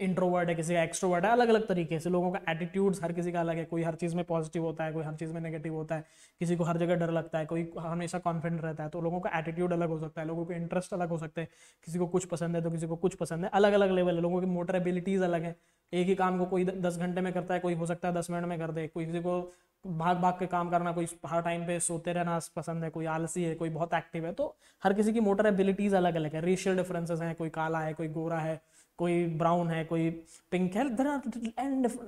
इंट्रोवर्ट है, किसी का एक्सट्रोवर्ट है, अलग अलग तरीके से. लोगों का एटीट्यूड्स हर किसी का अलग है, कोई हर चीज़ में पॉजिटिव होता है, कोई हर चीज़ में नेगेटिव होता है, किसी को हर जगह डर लगता है, कोई हमेशा कॉन्फिडेंट रहता है, तो लोगों का एटीट्यूड अलग हो सकता है, लोगों के इंटरेस्ट अलग हो सकते हैं, किसी को कुछ पसंद है तो किसी को कुछ पसंद है, अलग अलग लेवल है, लोगों की मोटर एबिलिटीज़ अलग है. एक ही काम को कोई 10 घंटे में करता है, कोई हो सकता है 10 मिनट में कर दे, कोई किसी को भाग भाग के काम करना, कोई हर टाइम पे सोते रहना पसंद है, कोई आलसी है, कोई बहुत एक्टिव है, तो हर किसी की मोटर एबिलिटीज़ अलग अलग है. रेशियल डिफरेंसेस हैं, कोई काला है, कोई गोरा है, कोई ब्राउन है, कोई पिंक है, there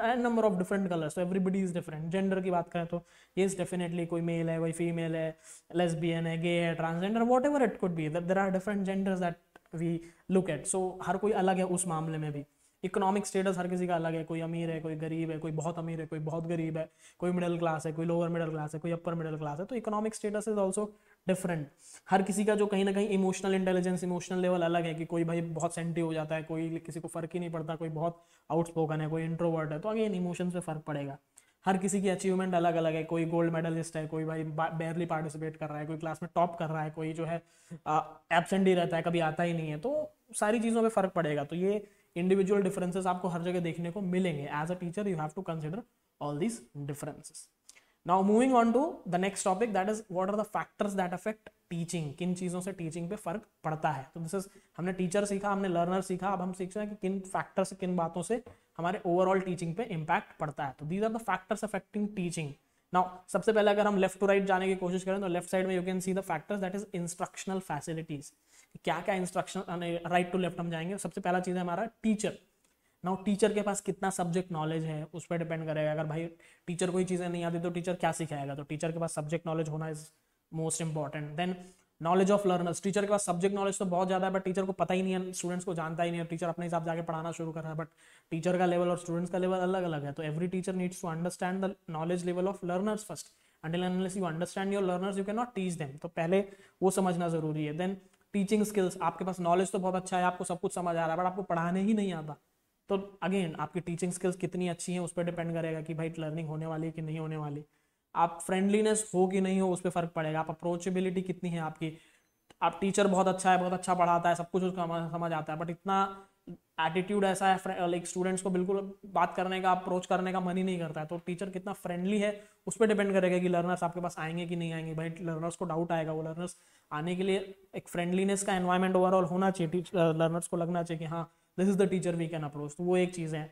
are number of different colours, तो एवरीबडी इज डिफरेंट. जेंडर की बात करें तो येस डेफिनेटली कोई मेल है, कोई फीमेल है, लेस्बियन है, गे है, transgender, whatever it could be, there are different genders that we look at. So हर कोई अलग है उस मामले में भी. इकोनॉमिक स्टेटस हर किसी का अलग है, कोई अमीर है, कोई गरीब है, कोई बहुत अमीर है, कोई बहुत गरीब है, कोई मिडिल क्लास है, कोई लोअर मिडिल क्लास है, कोई अपर मिडिल क्लास है, तो economic status is also different. हर किसी का जो कहीं ना कहीं इमोशनल इंटेलिजेंस, इमोशनल लेवल अलग है कि कोई भाई बहुत सेंसिटिव हो जाता है, कोई किसी को फर्क ही नहीं पड़ता, कोई बहुत आउटस्पोकन है, कोई इंट्रोवर्ट है, तो अगेन इमोशंस पे फर्क पड़ेगा. हर किसी की अचीवमेंट अलग अलग है, कोई गोल्ड मेडलिस्ट है, कोई भाई बेयरली पार्टिसिपेट कर रहा है, कोई क्लास में टॉप कर रहा है, कोई जो है एब्सेंट ही रहता है, कभी आता ही नहीं है, तो सारी चीज़ों पे फर्क पड़ेगा। तो ये इंडिविजुअल डिफरेंसेस आपको हर जगह देखने को मिलेंगे। As a teacher you have to consider all these differences. Now moving on to the next topic, that is what are the factors that affect teaching, किन चीज़ों से टीचिंग पे फर्क पड़ता है। तो दिस इज, हमने टीचर सीखा, हमने लर्नर सीखा, अब हम सीख रहे हैं कि किन फैक्टर्स, किन बातों से हमारे ओवरऑल टीचिंग पे इम्पैक्ट पड़ता है। तो these are the factors affecting teaching. Now सबसे पहले अगर हम लेफ्ट टू राइट जाने की कोशिश करें तो लेफ्ट साइड में you can see the factors that is instructional facilities, क्या क्या इंस्ट्रक्शन, राइट टू लेफ्ट हम जाएंगे। सबसे पहला चीज़ है हमारा टीचर। नाउ टीचर के पास कितना सब्जेक्ट नॉलेज है उस पर डिपेंड करेगा। अगर भाई टीचर कोई चीज़ें नहीं आती तो टीचर क्या सिखाएगा, तो टीचर के पास सब्जेक्ट नॉलेज होना is most important. Then knowledge of learners, teacher के पास सब्जेक्ट नॉलेज तो बहुत ज़्यादा है बट टीचर को पता ही नहीं है, स्टूडेंट्स को जानता ही नहीं है, टीचर अपने हिसाब से जाके पढ़ाना शुरू कर रहा है, बट टीचर का लेवल और स्टूडेंट्स का लेवल अलग अलग है। तो every teacher needs to understand the knowledge level of learners first, until unless you understand your learners you can not teach them, तो पहले वो समझना जरूरी है। देन टीचिंग स्किल्स, आपके पास नॉलेज तो बहुत अच्छा है, आपको सब कुछ समझ आ रहा है बट आपको पढ़ाने ही नहीं आता, तो अगेन आपकी टीचिंग स्किल्स कितनी अच्छी है उस पर डिपेंड करेगा कि भाई लर्निंग होने वाली है कि नहीं होने वाली। आप फ्रेंडलीनेस हो कि नहीं हो उस पर फर्क पड़ेगा। आप अप्रोचेबिलिटी कितनी है आपकी, आप टीचर बहुत अच्छा है, बहुत अच्छा पढ़ाता है, सब कुछ उसको समझ आता है बट इतना एटीट्यूड ऐसा है लाइक स्टूडेंट्स को बिल्कुल बात करने का, अप्रोच करने का मन ही नहीं करता है, तो टीचर कितना फ्रेंडली है उस पर डिपेंड करेगा कि लर्नर्स आपके पास आएंगे कि नहीं आएंगे। भाई लर्नर्स को डाउट आएगा, वो लर्नर्स आने के लिए एक फ्रेंडलीनेस का एनवायरमेंट ओवरऑल होना चाहिए, लर्नर्स को लगना चाहिए कि हाँ this is the teacher we can approach, तो वो एक चीज़ है।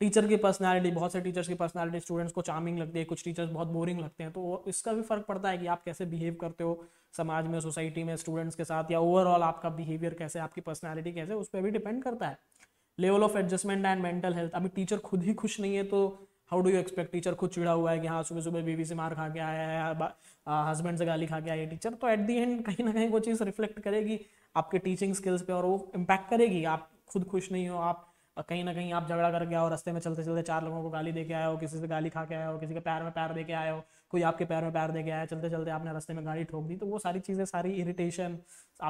टीचर की पर्सनालिटी, बहुत से टीचर्स की पर्सनालिटी स्टूडेंट्स को चार्मिंग लगती है, कुछ टीचर्स बहुत बोरिंग लगते हैं, तो इसका भी फर्क पड़ता है कि आप कैसे बिहेव करते हो समाज में, सोसाइटी में, स्टूडेंट्स के साथ, या ओवरऑल आपका बिहेवियर कैसे, आपकी पर्सनालिटी कैसे, उस पर भी डिपेंड करता है। Level of adjustment and mental health, अभी टीचर खुद ही खुश नहीं है तो how do you expect, teacher खुद चिड़ा हुआ है कि हाँ सुबह सुबह बीवी से मार खा के आया है, हस्बैंड से गाली खा के आया है टीचर, तो एट दी एंड कहीं ना कहीं वो चीज़ रिफ्लेक्ट करेगी आपके टीचिंग स्किल्स पे और वो इम्पैक्ट करेगी। आप खुद खुश नहीं हो, आप कहीं ना कहीं आप झगड़ा करके आओ, रास्ते में चलते चलते चार लोगों को गाली दे के आए हो, किसी से गाली खा के आए हो, किसी के पैर में पैर दे के आए हो, कोई आपके पैर में पैर दे के आया, चलते चलते आपने रास्ते में गाड़ी ठोक दी, तो वो सारी चीज़ें, सारी इरिटेशन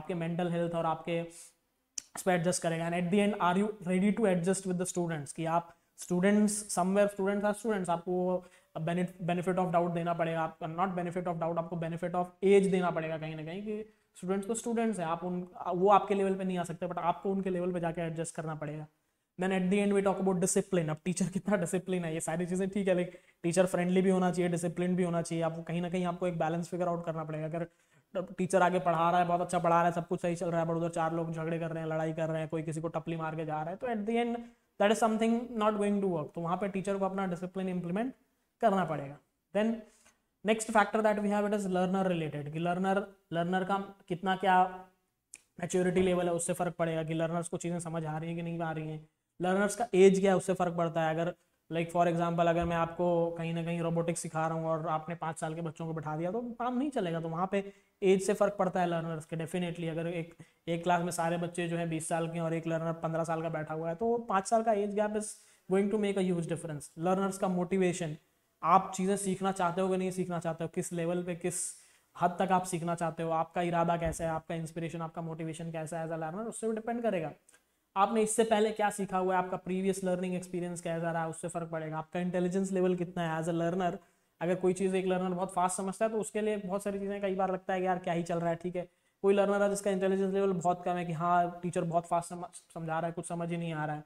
आपके मेंटल हेल्थ और आपके उस पर एडजस्ट करेगा। And at the end are you ready to adjust with the students, कि आप students somewhere students are students, आपको बेनिफिट ऑफ डाउट देना पड़ेगा, आपका नॉट बेनिफिट ऑफ डाउट, आपको बेनिफिट ऑफ एज देना पड़ेगा कहीं ना कहीं कि स्टूडेंट्स तो स्टूडेंट्स हैं, आप उन वो आपके लेवल पे नहीं आ सकते बट आपको उनके लेवल पे जाके एडजस्ट करना पड़ेगा। Then at the end we talk about discipline, अब टीचर कितना डिसिप्लिन है, ये सारी चीज़ें ठीक है लाइक टीचर फ्रेंडली भी होना चाहिए, डिसिप्लिन भी होना चाहिए, आपको कहीं ना कहीं आपको एक बैलेंस फिगर आउट करना पड़ेगा। अगर टीचर आगे पढ़ा रहा है, बहुत अच्छा पढ़ा रहा है, सब कुछ सही चल रहा है बट उधर चार लोग झगड़े कर रहे हैं, लड़ाई कर रहे हैं, कोई किसी को टपली मार के जा रहा है, तो at the end that is something not going to work, तो वहाँ पर टीचर को अपना डिसिप्लिन इंप्लीमेंट करना पड़ेगा। Then next factor that we have it is learner related, कि लर्नर का कितना क्या मैच्योरिटी लेवल है उससे फर्क पड़ेगा, कि लर्नर्स को चीज़ें समझ आ रही हैं कि नहीं आ रही हैं, लर्नर्स का एज क्या है उससे फर्क पड़ता है। अगर लाइक फॉर एग्जांपल अगर मैं आपको कहीं ना कहीं रोबोटिक्स सिखा रहा हूँ और आपने 5 साल के बच्चों को बैठा दिया तो काम नहीं चलेगा, तो वहाँ पे एज से फर्क पड़ता है लर्नर्स के डेफिनेटली। अगर एक क्लास में सारे बच्चे जो है 20 साल के और एक लर्नर 15 साल का बैठा हुआ है तो 5 साल का age gap is going to make a huge difference. Learners का मोटिवेशन, आप चीज़ें सीखना चाहते हो कि नहीं सीखना चाहते हो, किस लेवल पे, किस हद तक आप सीखना चाहते हो, आपका इरादा कैसा है, आपका इंस्पिरेशन, आपका मोटिवेशन कैसा है एज अ लर्नर, उससे भी डिपेंड करेगा। आपने इससे पहले क्या सीखा हुआ है, आपका प्रीवियस लर्निंग एक्सपीरियंस कैसा रहा है उससे फर्क पड़ेगा। आपका इंटेलिजेंस लेवल कितना है एज अ लर्नर, अगर कोई चीज़ एक लर्नर बहुत फास्ट समझता है तो उसके लिए बहुत सारी चीज़ें कई बार लगता है कि यार क्या ही चल रहा है, ठीक है। कोई लर्नर है जिसका इंटेलिजेंस लेवल बहुत कम है कि हाँ टीचर बहुत फास्ट समझा रहा है, कुछ समझ ही नहीं आ रहा है।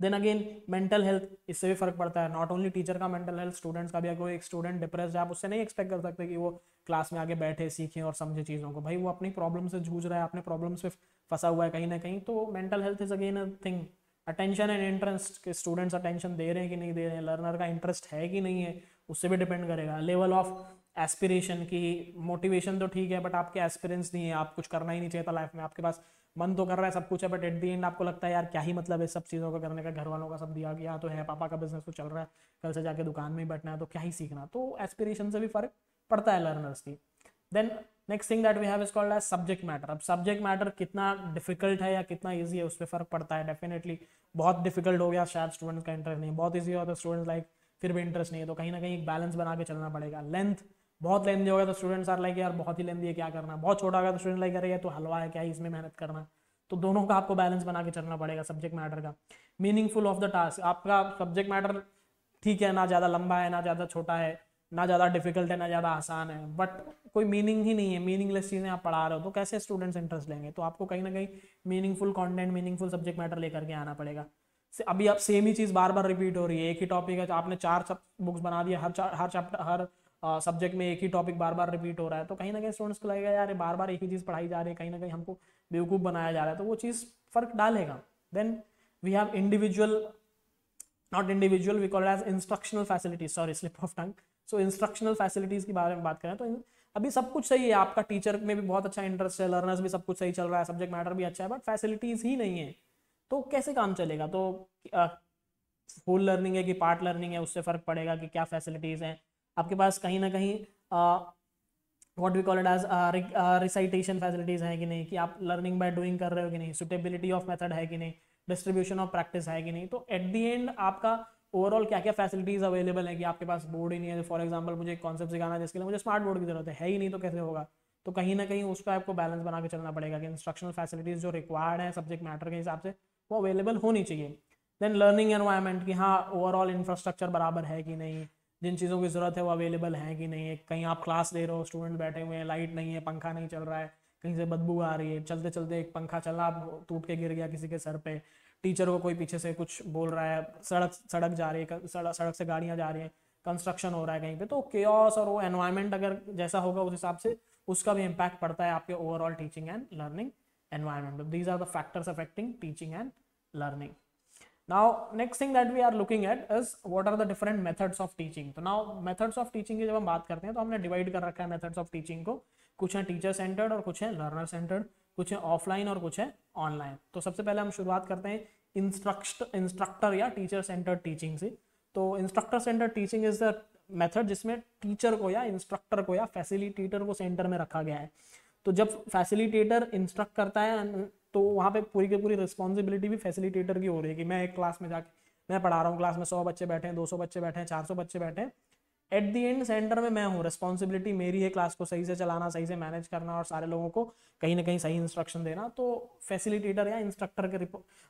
देन अगेन मेंटल हेल्थ, इससे भी फर्क पड़ता है, नॉट ओनली टीचर का मेंटल हेल्थ, स्टूडेंट्स का भी। अगर एक स्टूडेंट डिप्रेस्ड है आप उससे नहीं एक्सपेक्ट कर सकते कि वो क्लास में आगे बैठे, सीखें और समझे चीज़ों को, भाई वो अपनी प्रॉब्लम से जूझ रहा है, अपने प्रॉब्लम से फंसा हुआ है कहीं ना कहीं, तो mental health is again a thing. Attention and interest, के स्टूडेंट्स अटेंशन दे रहे हैं कि नहीं दे रहे हैं, लर्नर का इंटरेस्ट है कि नहीं है उससे भी डिपेंड करेगा। लेवल ऑफ एस्पिरेशन, की मोटिवेशन तो ठीक है बट आपके एस्पिरेंस नहीं है, आप कुछ करना ही नहीं चाहिए था लाइफ में, आपके पास मन तो कर रहा है, सब कुछ है बट एट दी एंड आपको लगता है यार क्या ही मतलब है सब चीज़ों को करने का, घर वालों का सब दिया गया तो है, पापा का बिजनेस तो चल रहा है, कल से जाके दुकान में ही बैठना है, तो क्या ही सीखना, तो एस्पिरेशन से भी फर्क पड़ता है लर्नर्स की। Then next thing that we have is called as subject matter. अब सब्जेक्ट मैटर कितना डिफिकल्ट है या कितना ईजी है उस पर फर्क पड़ता है। डेफिनेटली बहुत डिफिकल्ट हो गया शायद स्टूडेंट्स का इंटरेस्ट नहीं, बहुत ईजी हो तो स्टूडेंट्स लाइक फिर भी इंटरेस्ट नहीं है, तो कहीं ना कहीं एक बैलेंस बना के चलना पड़ेगा। लेंथ बहुत लेंदी हो गया तो स्टूडेंट्स आर लाइक यार बहुत ही लेंदी है क्या करना, बहुत छोटा हो गया तो स्टूडेंट लाइक यार तो हलवा है क्या ही इसमें मेहनत करना, तो दोनों का आपको बैलेंस बना के चलना पड़ेगा सब्जेक्ट मैटर का। मीनिंगफुल ऑफ द टास्क, आपका सब्जेक्ट मैटर ठीक है, ना ज़्यादा लंबा है ना ज़्यादा छोटा है, ना ज़्यादा डिफिकल्ट है ना ज़्यादा आसान है, बट कोई मीनिंग ही नहीं है, मीनिंगलेस चीज़ें आप पढ़ा रहे हो तो कैसे स्टूडेंट्स इंटरेस्ट लेंगे। तो आपको कहीं ना कहीं meaningful content, meaningful subject matter लेकर के आना पड़ेगा। अभी आप सेम ही चीज़ बार बार रिपीट हो रही है, एक ही टॉपिक है, आपने चार बुक्स बना दिया, हर सब्जेक्ट में एक ही टॉपिक बार बार रिपीट हो रहा है, तो कहीं ना कहीं स्टूडेंट्स को लगेगा यार बार बार एक ही चीज़ पढ़ाई जा रही है, कहीं ना कहीं हमको बेवकूफ़ बनाया जा रहा है, तो वो चीज़ फ़र्क डालेगा। Then we have we call it as instructional facilities, sorry slip of tongue, so instructional facilities के बारे में बात करें तो अभी सब कुछ सही है, आपका टीचर में भी बहुत अच्छा इंटरेस्ट है, लर्नर्स भी सब कुछ सही चल रहा है, सब्जेक्ट मैटर भी अच्छा है, बट फैसिलिटीज़ ही नहीं है तो कैसे काम चलेगा। तो फुल लर्निंग है कि पार्ट लर्निंग है उससे फ़र्क पड़ेगा कि क्या फैसिलिटीज़ हैं आपके पास, कहीं ना कहीं what we call it as recitation facilities हैं कि नहीं, कि आप लर्निंग बाय डूइंग कर रहे हो कि नहीं, सुटेबिलिटी ऑफ मेथड है कि नहीं, डिस्ट्रीब्यूशन ऑफ प्रैक्टिस है कि नहीं। तो एट दी एंड आपका ओवरऑल क्या क्या फैसिलिटीज़ अवेलेबल है कि आपके पास बोर्ड ही नहीं है। फॉर एग्जांपल मुझे एक कॉन्सेप्ट सिखाना है जिसके लिए मुझे स्मार्ट बोर्ड की जरूरत है ही नहीं, तो कैसे होगा। तो कहीं ना कहीं उसका आपको बैलेंस बना के चलना पड़ेगा कि इंस्ट्रक्शनल फैसिलिटीज़ जो रिक्वायर्ड है सब्जेक्ट मैटर के हिसाब से वो अवेलेबल होनी चाहिए। देन लर्निंग एनवायरमेंट की हाँ ओवरऑल इंफ्रास्ट्रक्चर बराबर है कि नहीं, जिन चीज़ों की ज़रूरत है वो अवेलेबल है कि नहीं। कहीं आप क्लास ले रहे हो, स्टूडेंट बैठे हुए हैं, लाइट नहीं है, पंखा नहीं चल रहा है, कहीं से बदबू आ रही है, चलते चलते एक पंखा चला टूट के गिर गया किसी के सर पे, टीचर को कोई पीछे से कुछ बोल रहा है, सड़क जा रही है, सड़क से गाड़ियाँ जा रही हैं, कंस्ट्रक्शन हो रहा है कहीं पे, तो केओस और वो एनवायरनमेंट अगर जैसा होगा उस हिसाब से उसका भी इम्पैक्ट पड़ता है आपके overall teaching and learning environment. These are the factors affecting teaching and learning. Now next thing that we are looking at is what are the different methods of teaching. तो नाउ मेथड्स ऑफ टीचिंग की जब हम बात करते हैं तो हमने divide कर रखा है मेथड्स ऑफ टीचिंग को, कुछ है टीचर सेंटर्ड और कुछ है लर्नर सेंटर्ड, कुछ है ऑफलाइन और कुछ है ऑनलाइन। तो सबसे पहले हम शुरुआत करते हैं इंस्ट्रक्टर या टीचर सेंटर्ड टीचिंग से। तो instructor centred teaching is the method जिसमें टीचर को या इंस्ट्रक्टर को या फैसिलिटेटर को सेंटर में रखा गया है। तो जब फैसिलिटेटर इंस्ट्रक्ट करता है तो वहाँ पे पूरी की पूरी रिस्पॉन्सिबिलिटी भी फैसिलिटेटर की हो रही है कि मैं एक क्लास में जाके मैं पढ़ा रहा हूँ, क्लास में 100 बच्चे बैठे हैं, 200 बच्चे बैठे हैं, 400 बच्चे बैठे हैं, एट दी एंड सेंटर में मैं हूँ, रिस्पॉन्सिबिलिटी मेरी है क्लास को सही से चलाना, सही से मैनेज करना और सारे लोगों को कहीं ना कहीं सही इंस्ट्रक्शन देना। तो फैसिलिटेटर या इंस्ट्रक्टर की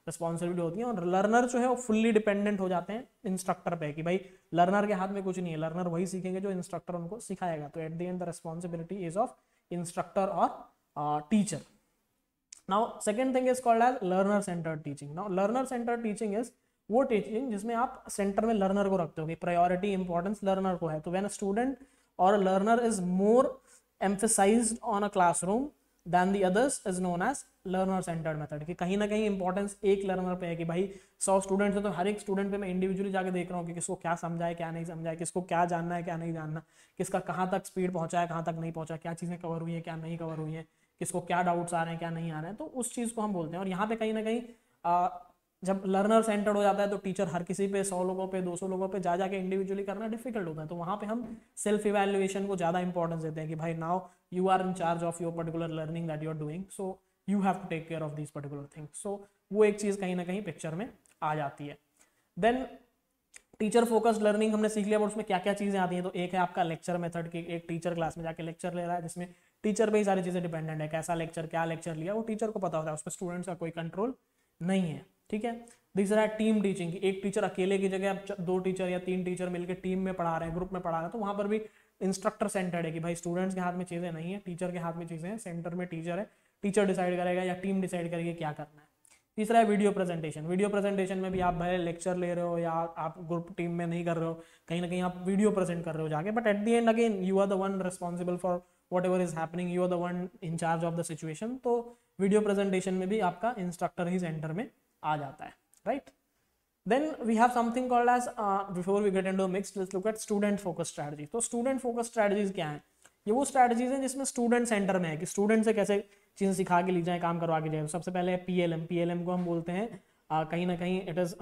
रिस्पॉन्सिबिलिटी होती है। और लर्नर जो है वो फुल्ली डिपेंडेंट हो जाते हैं इंस्ट्रक्टर पे कि भाई लर्नर के हाथ में कुछ नहीं है, लर्नर वही सीखेंगे जो इंस्ट्रक्टर उनको सिखाएगा। तो at the end the responsibility is of instructor और teacher. Now second thing is called as learner centred teaching. Now learner centred teaching is वो टीचिंग जिसमें आप सेंटर में लर्नर को रखते हो कि प्रायोरिटी इंपॉर्टेंस लर्नर को है। तो व्हेन अ स्टूडेंट और a learner is more emphasised on a classroom than the others is known as learner centred method, कि कहीं ना कहीं इंपॉर्टेंस एक लर्नर पे है कि भाई 100 स्टूडेंट्स हैं तो हर एक स्टूडेंट पे मैं इंडिविजुअली जाके देख रहा हूँ कि किसको क्या समझा है क्या नहीं समझा है, किसको क्या जानना है क्या नहीं जानना, किसका कहाँ तक स्पीड पहुँचा है कहाँ तक नहीं पहुँचा, क्या चीज़ें कवर हुई है क्या नहीं कवर हुई है, किसको क्या डाउट्स आ रहे हैं क्या नहीं आ रहे हैं, तो उस चीज़ को हम बोलते हैं। और यहाँ पे कहीं ना कहीं जब लर्नर सेंटर्ड हो जाता है तो टीचर हर किसी पे 100 लोगों पे 200 लोगों पे जा जाके इंडिविजुअली करना डिफिकल्ट होता है। तो वहाँ पे हम सेल्फ इवैल्यूएशन को ज़्यादा इंपॉर्टेंस देते हैं कि भाई now you are in charge of your particular learning that you are doing, so you have to take care of this particular things. So वो एक चीज़ कहीं ना कहीं पिक्चर में आ जाती है। देन टीचर फोकस्ड लर्निंग हमने सीख लिया, बट उसमें क्या क्या चीज़ें आती हैं। तो एक है आपका लेक्चर मेथड की एक टीचर क्लास में जाके लेक्चर ले रहा है जिसमें टीचर पर ही सारी चीज़ें डिपेंडेंट है, कैसा लेक्चर क्या लेक्चर लिया वो टीचर को पता होता है, उस पर स्टूडेंट्स का कोई कंट्रोल नहीं है, ठीक है। दूसरा है टीम टीचिंग, एक टीचर अकेले की जगह आप 2 टीचर या 3 टीचर मिलकर टीम में पढ़ा रहे हैं, ग्रुप में पढ़ा रहे हैं, तो वहाँ पर भी इंस्ट्रक्टर सेंटर्ड है कि भाई स्टूडेंट्स के हाथ में चीज़ें नहीं है, टीचर के हाथ में चीज़ें हैं, सेंटर में टीचर है, टीचर डिसाइड करेगा या टीम डिसाइड करेगी क्या करना है। तीसरा है वीडियो प्रेजेंटेशन। वीडियो प्रेजेंटेशन में भी आप भले लेक्चर ले रहे हो या आप ग्रुप टीम में नहीं कर रहे हो, कहीं ना कहीं आप वीडियो प्रेजेंट कर रहे हो जाके, but at the end again you are the one responsible for whatever is happening, you are the one in charge of the situation. तो वीडियो प्रेजेंटेशन में भी आपका इंस्ट्रक्टर ही सेंटर में आ जाता है, right. Then we have something called as, before we get into mixed let's look at student focus strategy. तो student focus strategies क्या है, ये वो स्ट्रैटेजीज हैं जिसमें स्टूडेंट सेंटर में है कि स्टूडेंट से कैसे चीज़ें सिखा के ली जाए, काम करवा के जाए। सबसे पहले पीएलएम को हम बोलते हैं कहीं ना कहीं it is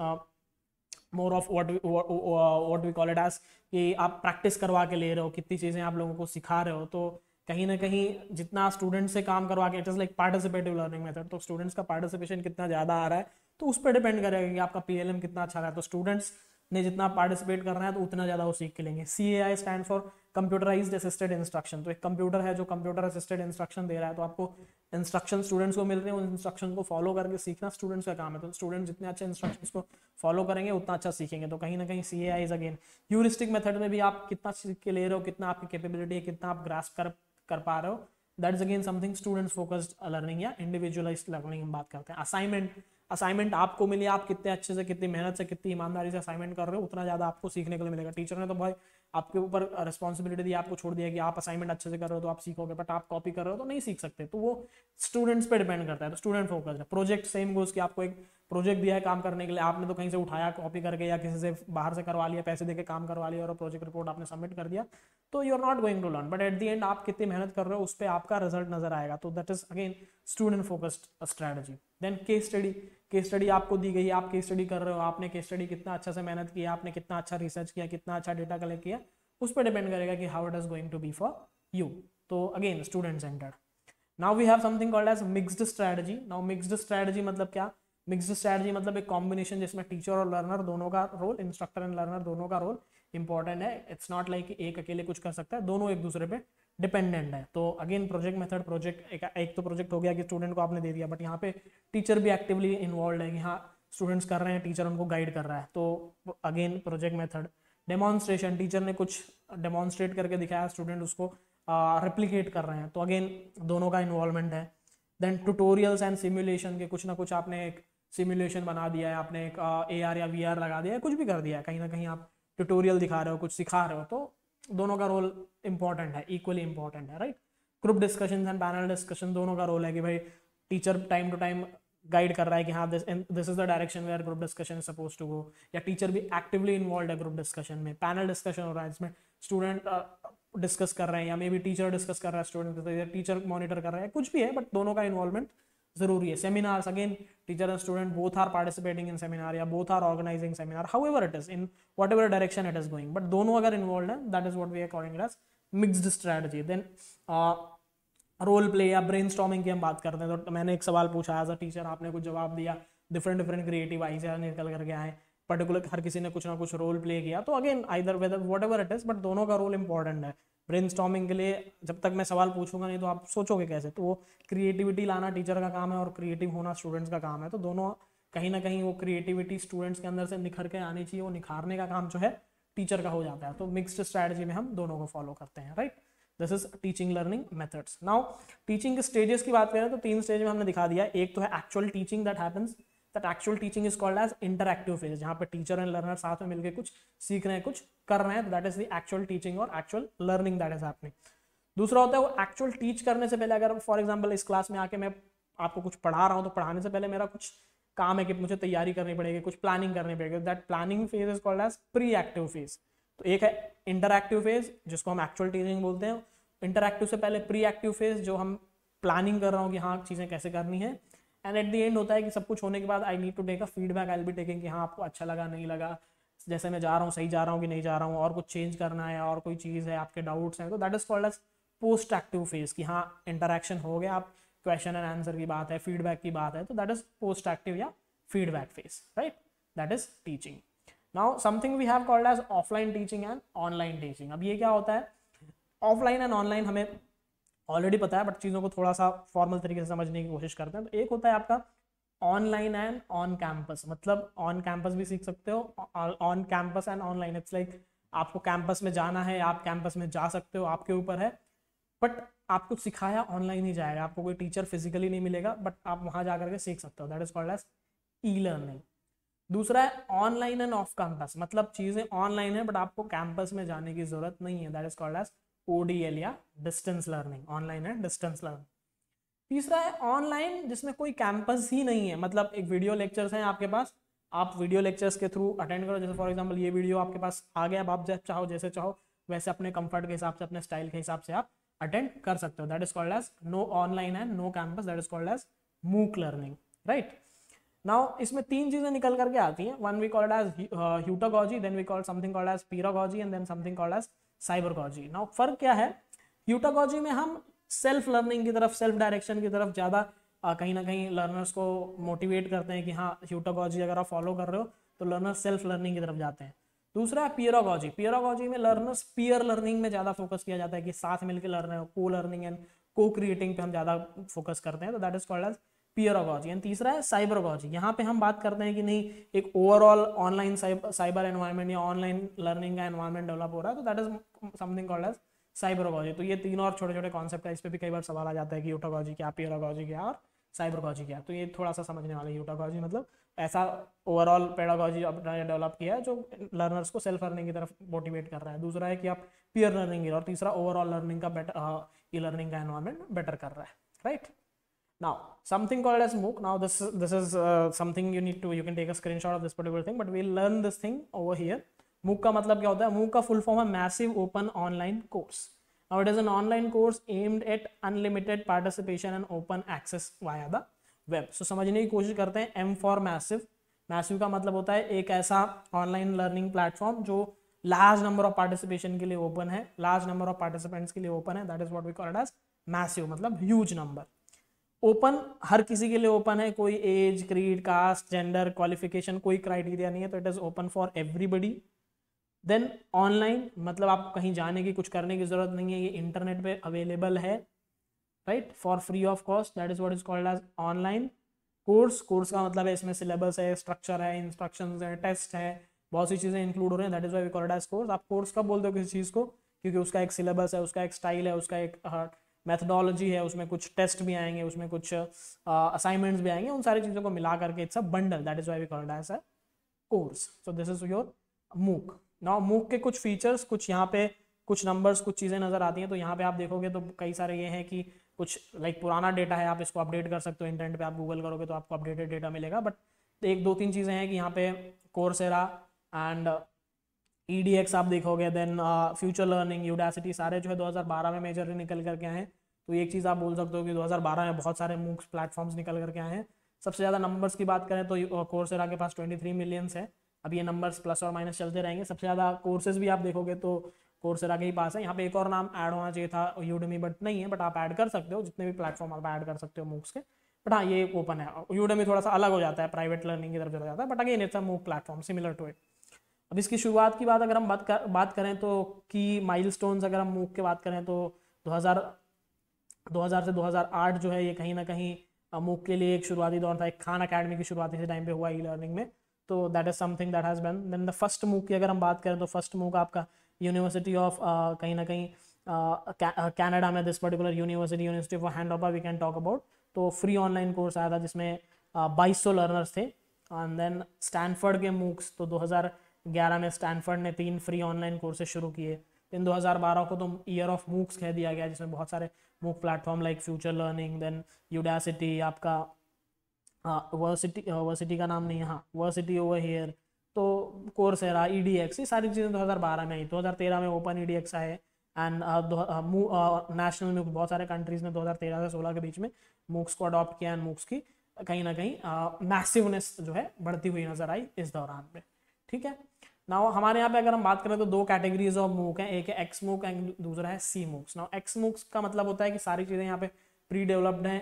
more of what we call it as कि आप प्रैक्टिस करवा के ले रहे हो, कितनी चीज़ें आप लोगों को सिखा रहे हो। तो कहीं ना कहीं जितना स्टूडेंट से काम करवा के, it is like participative learning method, तो स्टूडेंट्स का पार्टिसिपेशन कितना ज़्यादा आ रहा है तो उस पर डिपेंड करेगा कि आपका पीएलएम कितना अच्छा रहा है। तो स्टूडेंट्स ने जितना पार्टिसिपेट करना है तो उतना ज़्यादा वो सीख के लेंगे। CAI stand for computerised assisted instruction, तो एक कंप्यूटर है जो कंप्यूटर असिस्टेड इंस्ट्रक्शन दे रहा है, तो आपको इंस्ट्रक्शन स्टूडेंट्स को मिल रहे हैं, उन इंस्ट्रक्शन को फॉलो करके सीखना स्टूडेंट्स का काम है। तो स्टूडेंट्स जितने अच्छे इंस्ट्रक्शन को फॉलो करेंगे उतना अच्छा सीखेंगे। तो कहीं ना कहीं CAI is again heuristic method में भी आप कितना सीख ले रहे हो, कितना आपकी कैपेबिलिटी है, कितना आप ग्रास्प कर पा रहे हो, that is again something students focused learning या इंडिविजुअलाइज्ड लर्निंग हम बात करते हैं। असाइनमेंट आपको मिले, आप कितने अच्छे से, कितनी मेहनत से, कितनी ईमानदारी से असाइनमेंट कर रहे हो, उतना ज़्यादा आपको सीखने के लिए मिलेगा। टीचर ने तो भाई आपके ऊपर रिस्पॉन्सिबिलिटी दी, आपको छोड़ दिया कि आप असाइनमेंट अच्छे से कर रहे हो तो आप सीखोगे, बट आप कॉपी कर रहे हो तो नहीं सीख सकते। तो वो स्टूडेंट्स पे डिपेंड करता है। तो स्टूडेंट फोकस्ड है। प्रोजेक्ट सेम गोज़ कि आपको एक प्रोजेक्ट दिया है काम करने के लिए, आपने तो कहीं से उठाया, कॉपी करके या किसी से बाहर से करवा लिया, पैसे देके काम करवा लिया और प्रोजेक्ट रिपोर्ट आपने सबमिट कर दिया, तो you are not going to learn. But at the end आप कितनी मेहनत कर रहे हो उस पर आपका रिजल्ट नजर आएगा। तो that is again student focused strategy. Then case study आपको दी गई है, आप केस स्टडी कर रहे हो, आपने केस स्टडी कितना अच्छा से मेहनत किया, आपने कितना अच्छा रिसर्च किया, कितना अच्छा डेटा कलेक्ट किया, उस पर डिपेंड करेगा कि how it is going to be for you. तो again student centred. Now we have something called as mixed strategy. Now mixed strategy मतलब क्या? मिक्स्ड स्ट्रैटेजी मतलब एक कॉम्बिनेशन जिसमें टीचर और लर्नर दोनों का रोल, इंस्ट्रक्टर एंड लर्नर दोनों का रोल इंपॉर्टेंट है। इट्स नॉट लाइक एक अकेले कुछ कर सकता है, दोनों एक दूसरे पे डिपेंडेंट है। तो अगेन प्रोजेक्ट मेथड, एक तो प्रोजेक्ट हो गया कि स्टूडेंट को आपने दे दिया, बट यहाँ पे टीचर भी एक्टिवली इन्वॉल्व है कि हाँ स्टूडेंट्स कर रहे हैं, टीचर उनको गाइड कर रहा है। तो again project method. Demonstration, teacher ने कुछ डेमॉन्स्ट्रेट करके दिखाया, स्टूडेंट उसको रेप्लीकेट कर रहे हैं, तो अगेन दोनों का इन्वॉल्वमेंट है। देन ट्यूटोरियल्स एंड सिमुलेशन, के कुछ ना कुछ आपने एक सिमुलेशन बना दिया है, आपने एक AR या VR लगा दिया है, कुछ भी कर दिया है, कहीं ना कहीं आप ट्यूटोरियल दिखा रहे हो, कुछ सिखा रहे हो, तो दोनों का रोल इंपॉर्टेंट है, इक्वली इंपॉर्टेंट है, right. Group discussion and panel discussion, दोनों का रोल है कि भाई teacher time to time guide कर रहा है कि हाँ this is the direction where group discussion is suppose to go, या टीचर भी एक्टिवली इन्वॉल्व है ग्रुप डिस्कशन में। पैनल डिस्कशन हो रहा है जिसमें स्टूडेंट डिस्कस कर रहे हैं या मे बी टीचर डिस्कस कर रहा है स्टूडेंट के, टीचर मॉनिटर कर रहा है, कुछ भी है, बट दोनों का इन्वॉल्वमेंट जरूरी है। Seminars, again teacher and student both are participating in seminar या both are organising seminar, however it is, in whatever direction it is going, but दोनों अगर इन्वॉल्व है, that is what we are calling as mixed strategy. Then role play या brainstorming की हम बात करते हैं। तो मैंने एक सवाल पूछा एज अ टीचर, आपने कुछ जवाब दिया, डिफरेंट क्रिएटिव आइडिया निकल करके आए, पर्टिकुलर हर किसी ने कुछ ना कुछ रोल प्ले किया, तो again either whether whatever it is, but दोनों का रोल इंपॉर्टेंट है। ब्रेनस्टॉर्मिंग के लिए जब तक मैं सवाल पूछूंगा नहीं तो आप सोचोगे कैसे, तो वो क्रिएटिविटी लाना टीचर का काम है और क्रिएटिव होना स्टूडेंट्स का काम है। तो दोनों कहीं ना कहीं वो क्रिएटिविटी स्टूडेंट्स के अंदर से निखर के आनी चाहिए, वो निखारने का काम जो है टीचर का हो जाता है। तो मिक्स्ड स्ट्रैटेजी में हम दोनों को फॉलो करते हैं, right. This is teaching learning methods. Now teaching के स्टेजेस की बात करें तो 3 स्टेज में हमने दिखा दिया। एक तो है actual teaching that happens, that actual teaching is called as interactive phase, जहाँ पे टीचर एंड लर्नर साथ में मिलकर कुछ सीख रहे हैं, कुछ कर रहे हैं, that is the actual teaching और actual learning that is happening. दूसरा होता है वो एक्चुअल टीच करने से पहले, अगर फॉर एग्जाम्पल इस क्लास में आके मैं आपको कुछ पढ़ा रहा हूँ तो पढ़ाने से पहले मेरा कुछ काम है कि मुझे तैयारी करनी पड़ेगी, कुछ प्लानिंग करनी पड़ेगी, that planning phase is called as pre active phase. तो एक है इंटरएक्टिव फेज जिसको हम एक्चुअल टीचिंग बोलते हैं, इंटरएक्टिव से पहले प्री एक्टिव फेज जो हम प्लानिंग कर रहा हूँ कि हाँ चीज़ें कैसे करनी है। एंड एट द एंड होता है कि सब कुछ होने के बाद I need to take a feedback, I will be taking कि हाँ आपको अच्छा लगा नहीं लगा, जैसे मैं जा रहा हूँ सही जा रहा हूँ कि नहीं जा रहा हूँ, और कुछ चेंज करना है, और कोई चीज़ है, आपके डाउट्स हैं, तो that is called as post active phase कि हाँ इंटरेक्शन हो गया, आप क्वेश्चन एंड आंसर की बात है, फीडबैक की बात है, तो दैट इज पोस्ट एक्टिव या feedback phase, right, that is teaching. Now something we have called as offline teaching and online teaching. अब ये क्या होता है? ऑफलाइन एंड ऑनलाइन हमें ऑलरेडी पता है, बट चीज़ों को थोड़ा सा फॉर्मल तरीके से समझने की कोशिश करते हैं। तो एक होता है आपका ऑनलाइन एंड ऑन कैंपस, मतलब ऑन कैंपस भी सीख सकते हो, on campus and online, it's like आपको कैंपस में जाना है, आप कैंपस में जा सकते हो, आपके ऊपर है, बट आपको सिखाया ऑनलाइन ही जाएगा, आपको कोई टीचर फिजिकली नहीं मिलेगा, बट आप वहाँ जा करके सीख सकते हो, that is called as e learning. दूसरा है ऑनलाइन एंड ऑफ कैंपस, मतलब चीज़ें ऑनलाइन है बट आपको कैंपस में जाने की जरूरत नहीं है, that is called as ODL या distance learning, online and distance learning. तीसरा है ऑनलाइन जिसमें कोई कैंपस ही नहीं है, मतलब एक वीडियो लेक्चर्स हैं आपके पास, आप वीडियो लेक्चर्स के थ्रू अटेंड करो, जैसे फॉर एग्जांपल ये वीडियो आपके पास आ गया, अब आप जब चाहो जैसे चाहो वैसे अपने कंफर्ट के हिसाब से, अपने स्टाइल के हिसाब से आप अटेंड कर सकते हो, that is called as no online and no campus, that is called as MOOC learning, right. Now इसमें 3 चीज़ें निकल करके आती हैं, one we called as heutagogy, then we called something called as peeragogy, and then something called as cybergogy. Now फर्क क्या है? ह्यूटागॉजी में हम सेल्फ लर्निंग की तरफ, सेल्फ डायरेक्शन की तरफ ज़्यादा कहीं ना कहीं लर्नर्स को मोटिवेट करते हैं कि हाँ ह्यूटागॉजी अगर आप फॉलो कर रहे हो तो लर्नर्स सेल्फ लर्निंग की तरफ जाते हैं। दूसरा है पीरागॉजी, पीरागॉजी में लर्नर्स पीयर लर्निंग में ज़्यादा फोकस किया जाता है कि साथ मिलकर लर्न रहे हो, को लर्निंग एंड को क्रिएटिंग पे हम ज़्यादा फोकस करते हैं, तो that is called as pedagogy, and तीसरा है साइबरगॉजी। यहाँ पे हम बात करते हैं कि नहीं एक ओवरऑल ऑनलाइन साइबर एनवायरनमेंट या ऑनलाइन लर्निंग का एनवायरनमेंट डेवलप हो रहा है, तो that is something called as cybergogy. तो ये तीन और छोटे छोटे कॉन्सेप्ट है, इस पर भी कई बार सवाल आ जाता है कि यूटागॉजी क्या, पेडागॉजी क्या और साइबरगॉजी क्या। तो ये थोड़ा सा समझने वाला है। यूटागॉजी मतलब ऐसा ओवरऑल पेडागॉजी आपने डेवलप किया है जो लर्नर्स को सेल्फ लर्निंग की तरफ मोटिवेट कर रहा है, दूसरा है कि आप पीयर लर्निंग, और तीसरा ओवरऑल लर्निंग का ई लर्निंग का एनवायरनमेंट बेटर कर रहा है, right. Now something called as MOOC. Now this is something you can take a screenshot of this particular thing, but we'll learn this thing over here. MOOC का मतलब क्या होता है? MOOC का full form है Massive Open Online Course. Now it is an online course aimed at unlimited participation and open access via the web. So समझने की कोशिश करते हैं M for Massive. Massive का मतलब होता है एक ऐसा online learning platform जो large number of participation के लिए open है, large number of participants के लिए open है. That is what we call it as massive, मतलब huge number. ओपन हर किसी के लिए ओपन है, कोई age, creed, caste, gender, qualification, कोई क्राइटेरिया नहीं है, तो it is open for everybody. Then online मतलब आप कहीं जाने की, कुछ करने की जरूरत नहीं है, ये इंटरनेट पे अवेलेबल है, right, for free of cost. That is what is called as online course. Course का मतलब है इसमें सिलेबस है, स्ट्रक्चर है, इंस्ट्रक्शंस है, टेस्ट है, बहुत सी चीजें इंक्लूड हो रही है। That is why we call it as course. आप कोर्स कब बोलते हो किसी चीज को? क्योंकि उसका एक सिलेबस है, उसका एक स्टाइल है, उसका एक मैथडोलॉजी है, उसमें कुछ टेस्ट भी आएंगे, उसमें कुछ असाइनमेंट्स भी आएंगे, उन सारी चीज़ों को मिला करके it's a bundle. That is why we called as a course. So this is your MOOC। Now MOOC के कुछ फीचर्स, कुछ यहाँ पे कुछ नंबर्स, कुछ चीज़ें नजर आती हैं। तो यहाँ पे आप देखोगे तो कई सारे ये हैं कि कुछ लाइक पुराना डेटा है, आप इसको अपडेट कर सकते हो। इंटरनेट पे आप गूगल करोगे तो आपको अपडेटेड डेटा मिलेगा। बट एक दो तीन चीज़ें हैं कि यहाँ पे कोर्सेरा एंड EDX आप देखोगे, देन फ्यूचर लर्निंग, यूडासिटी, सारे जो है 2012 में मेजर निकल करके आए हैं। तो एक चीज़ आप बोल सकते हो कि 2012 में बहुत सारे MOOCs प्लेटफॉर्म्स निकल करके आए हैं। सबसे ज़्यादा नंबर्स की बात करें तो कोर्सेरा के पास 23 मिलियंस है। अब ये नंबर्स प्लस और माइनस चलते रहेंगे। सबसे ज़्यादा कोर्सेज भी आप देखोगे तो कोर्सेरा के ही पास है। यहाँ पे एक और नाम ऐड होना चाहिए था, यूडेमी, बट नहीं है, बट आप ऐड कर सकते हो। जितने भी प्लेटफॉर्म आप ऐड कर सकते हो MOOCs के। बट हाँ, ये ओपन है। यूडेमी थोड़ा सा अलग हो जाता है, प्राइवेट लर्निंग की तरफ चला जाता है, but again it's a MOOC platform similar to it. अब इसकी शुरुआत की बात अगर हम बात करें तो की माइलस्टोन्स, अगर हम MOOC के बात करें तो 2000 से 2008 जो है ये कहीं ना कहीं MOOC के लिए एक शुरुआती दौर था। एक खान अकेडमी की शुरुआत इसी टाइम पे हुआ ई लर्निंग में, तो that is something that has been. Then the first MOOC की अगर हम बात करें तो फर्स्ट MOOC आपका यूनिवर्सिटी ऑफ कहीं ना कहीं कैनेडा में, this particular university of handover we can talk about. तो फ्री ऑनलाइन कोर्स आया था जिसमें 2200 लर्नर्स थे। एंड देन स्टैनफर्ड के MOOCs, तो 2011 में स्टैनफर्ड ने 3 फ्री ऑनलाइन कोर्सेज शुरू किए। इन 2012 को तो ईयर ऑफ MOOCs कह दिया गया, जिसमें बहुत सारे MOOC platform like future learning, then Udacity, आपका वर्सिटी का नाम नहीं है, हाँ वर्सिटी ओवर हियर, तो कोर्सेरा, EDX, ये सारी चीज़ें 2012 में आई। 2013 में ओपन EDX आए। एंड नेशनल में बहुत सारे कंट्रीज ने 2013 से 2016 के बीच में MOOCs को अडॉप्ट किया। एंड MOOCs की कहीं ना कहीं मैसिवनेस जो है बढ़ती हुई नजर आई इस दौरान में, ठीक है ना। हमारे यहाँ पे अगर हम बात करें तो 2 कैटेगरीज ऑफ MOOC है, एक है एक्स MOOC एंड दूसरा है सी MOOCs। ना एक्स MOOCs का मतलब होता है कि सारी चीज़ें यहाँ पे प्री डेवलप्ड हैं,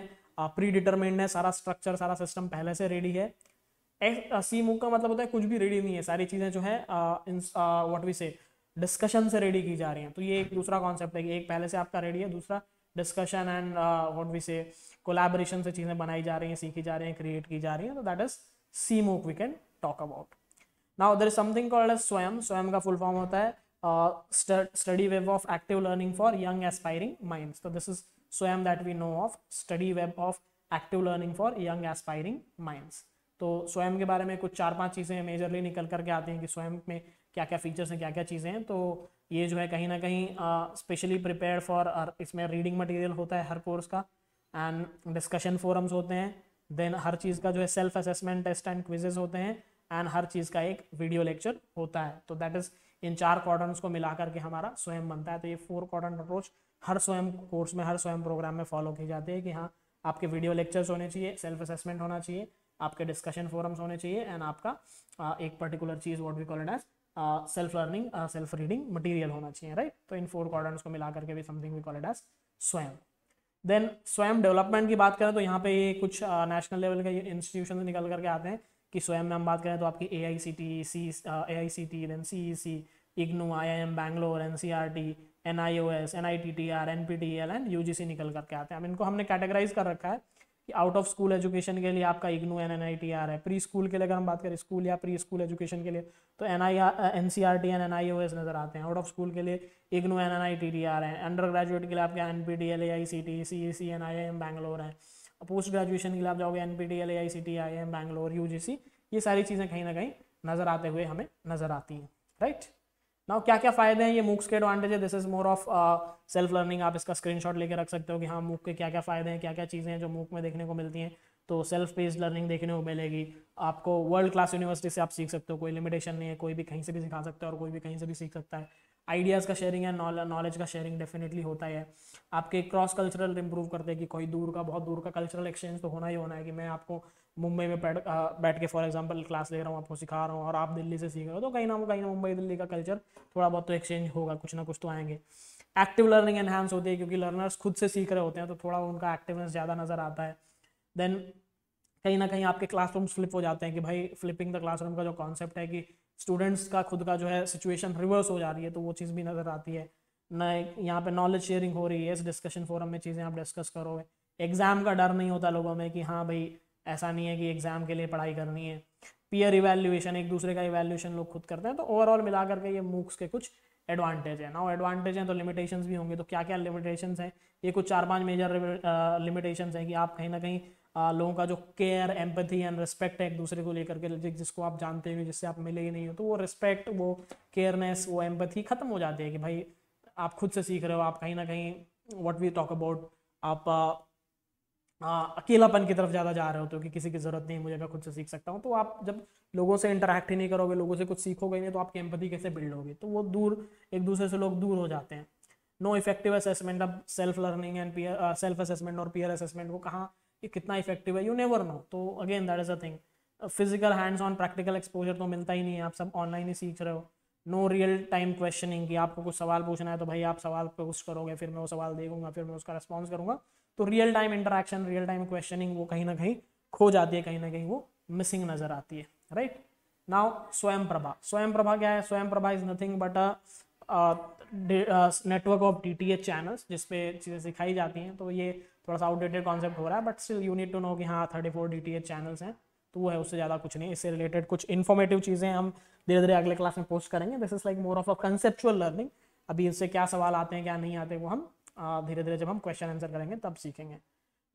प्री डिटरमिन्ड है, सारा स्ट्रक्चर, सारा सिस्टम पहले से रेडी है। सी MOOC का मतलब होता है कुछ भी रेडी नहीं है, सारी चीज़ें जो है व्हाट वी से डिस्कशन से रेडी की जा रही हैं। तो ये एक दूसरा कॉन्सेप्ट है कि एक पहले से आपका रेडी है, दूसरा discussion and what we say collaboration से चीज़ें बनाई जा रही हैं, सीखी जा रही हैं, क्रिएट की जा रही हैं। तो that is c MOOC we can talk about. Now there is something called as स्वयं। स्वयं का फुल फॉर्म होता है study web of active learning for young aspiring minds. तो this is Swayam that we know of, study web of active learning for young aspiring minds. तो स्वयं के बारे में कुछ 4-5 चीज़ें मेजरली निकल करके आती हैं कि स्वयं में क्या क्या फीचर्स हैं, क्या क्या चीज़ें हैं। तो ये जो है कहीं ना कहीं स्पेशली प्रिपेयर फॉर, इसमें रीडिंग मटीरियल होता है हर कोर्स का, एंड डिस्कशन फोरम्स होते हैं, देन हर चीज़ का जो है self assessment test and quizzes होते हैं, एंड हर चीज़ का एक वीडियो लेक्चर होता है। तो दैट इज इन 4 क्वाड्रेंट्स को मिला करके हमारा स्वयं बनता है। तो ये 4 क्वाड्रेंट अप्रोच हर स्वयं कोर्स में, हर स्वयं प्रोग्राम में फॉलो की जाती है कि हाँ आपके वीडियो लेक्चर्स होने चाहिए, सेल्फ असेसमेंट होना चाहिए, आपके डिस्कशन फोरम्स होने चाहिए, एंड आपका एक पर्टिकुलर चीज़ what we call it as self learning, self reading material होना चाहिए, राइट। तो इन 4 क्वाड्रेंट्स को मिला करके भी something we call it as Swayam. Then Swayam development की बात करें तो यहाँ पे ये कुछ नेशनल लेवल के इंस्टीट्यूशन निकल करके आते हैं कि स्वयं में हम बात करें तो आपकी AICTE, then CEC, IGNOU, IIM Bangalore, NCERT, NIOS, NITTR, NPTEL and UGC निकल करके आते हैं। अब इनको हमने कैटेगराइज कर रखा है आउट ऑफ स्कूल एजुकेशन के लिए आपका इग्नू NNITR है, प्री स्कूल के लिए अगर हम बात करें स्कूल या प्री स्कूल एजुकेशन के लिए तो NCERT एंड NIOS नजर आते हैं, आउट ऑफ स्कूल के लिए इग्नू NNITR है, अंडर ग्रेजुएट के लिए आपके NPTEL AICTE CGPA IITM Bangalore है, पोस्ट ग्रेजुएशन के लिए आप जाओगे NPTEL AICTE IITM Bangalore UGC, ये सारी चीज़ें कहीं ना कहीं नजर आते हुए हमें नजर आती हैं, राइट। नाउ क्या क्या फायदे हैं, ये MOOCs के एडवांटेज है, this is more of self learning, आप इसका स्क्रीनशॉट लेके रख सकते हो कि हाँ MOOC के क्या क्या फायदे हैं, क्या क्या चीज़ें हैं जो MOOC में देखने को मिलती हैं। तो सेल्फ पेस्ड लर्निंग देखने को मिलेगी आपको, वर्ल्ड क्लास यूनिवर्सिटी से आप सीख सकते हो, कोई लिमिटेशन नहीं है, कोई भी कहीं से भी सिखा सकता है और कोई भी कहीं से भी सीख सकता है, आइडियाज़ का शेयरिंग है, नॉलेज का शेयरिंग डेफिनेटली होता है, आपके क्रॉस कल्चरल इम्प्रूव करते हैं कि कोई दूर का बहुत दूर का कल्चरल एक्सचेंज तो होना ही होना है कि मैं आपको मुंबई में बैठ के फॉर एग्जांपल क्लास ले रहा हूँ, आपको सिखा रहा हूँ और आप दिल्ली से सीख रहे हो, तो कहीं ना मुंबई दिल्ली का कल्चर थोड़ा बहुत तो एक्सचेंज होगा, कुछ ना कुछ तो आएंगे। एक्टिव लर्निंग एनहांस होती है क्योंकि लर्नर्स खुद से सीख रहे होते हैं तो थोड़ा उनका एक्टिवनेस ज़्यादा नज़र आता है। देन कहीं ना कहीं आपके क्लासरूम्स फ्लिप हो जाते हैं कि भाई फ्लिपिंग द क्लासरूम का जो कॉन्सेप्ट है कि स्टूडेंट्स का खुद का जो है सिचुएशन रिवर्स हो जा रही है तो वो चीज़ भी नज़र आती है ना, यहाँ पे नॉलेज शेयरिंग हो रही है, इस डिस्कशन फोरम में चीज़ें आप डिस्कस करोगे, एग्ज़ाम का डर नहीं होता लोगों में कि हाँ भाई ऐसा नहीं है कि एग्ज़ाम के लिए पढ़ाई करनी है, पीयर इवैल्यूएशन एक दूसरे का इवैल्यूएशन लोग खुद करते हैं। तो ओवरऑल मिला करके ये MOOCs के कुछ एडवांटेज है। नाउ एडवांटेज हैं तो लिमिटेशंस भी होंगे, तो क्या क्या लिमिटेशंस हैं, ये कुछ 4-5 मेजर लिमिटेशंस हैं कि आप कहीं ना कहीं लोगों का जो केयर एम्पैथी एंड रिस्पेक्ट है एक दूसरे को लेकर के, जिसको आप जानते हो जिससे आप मिले ही नहीं हो तो वो रिस्पेक्ट, वो केयरनेस, वो एम्पैथी खत्म हो जाती है कि भाई आप खुद से सीख रहे हो, आप कहीं ना कहीं व्हाट वी टॉक अबाउट आप अकेलापन की तरफ ज़्यादा जा रहे हो तो कि किसी की ज़रूरत नहीं, मुझे मैं खुद से सीख सकता हूँ। तो आप जब लोगों से इंटरेक्ट ही नहीं करोगे, लोगों से कुछ सीखोगे नहीं तो आपकी एम्पैथी कैसे बिल्ड होगी, तो वो दूर एक दूसरे से लोग दूर हो जाते हैं। नो इफेक्टिव असेसमेंट, अब self learning and peer self assessment और पीयर असेसमेंट को कहाँ ये कितना इफेक्टिव है यू नेवर नो, तो again that is a thing. Physical hands on practical exposure तो मिलता ही नहीं है, आप सब ऑनलाइन ही सीख रहे हो। नो रियल टाइम क्वेश्चनिंग कि आपको कुछ सवाल पूछना है तो भाई आप सवाल पोस्ट करोगे, फिर मैं वो सवाल देखूंगा, फिर मैं उसका रिस्पॉन्स करूंगा, तो real time interaction, real time questioning वो कहीं ना कहीं खो जाती है, कहीं ना कहीं वो मिसिंग नजर आती है, राइट। नाउ स्वयंप्रभा क्या है, Swayamprabha is nothing but network of DTH channels जिसपे चीज़ें सिखाई जाती हैं, तो ये थोड़ा सा आउटडेटेड कॉन्सेप्ट हो रहा है but still you need to know कि हाँ 34 DTH चैनल्स हैं, तो वो है, उससे ज़्यादा कुछ नहीं। इससे रिलेटेड कुछ इन्फॉर्मेटिव चीज़ें हम धीरे धीरे अगले क्लास में पोस्ट करेंगे। This is like more of a conceptual learning, अभी इससे क्या सवाल आते हैं क्या नहीं आते वो हम धीरे धीरे जब हम क्वेश्चन आंसर करेंगे तब सीखेंगे।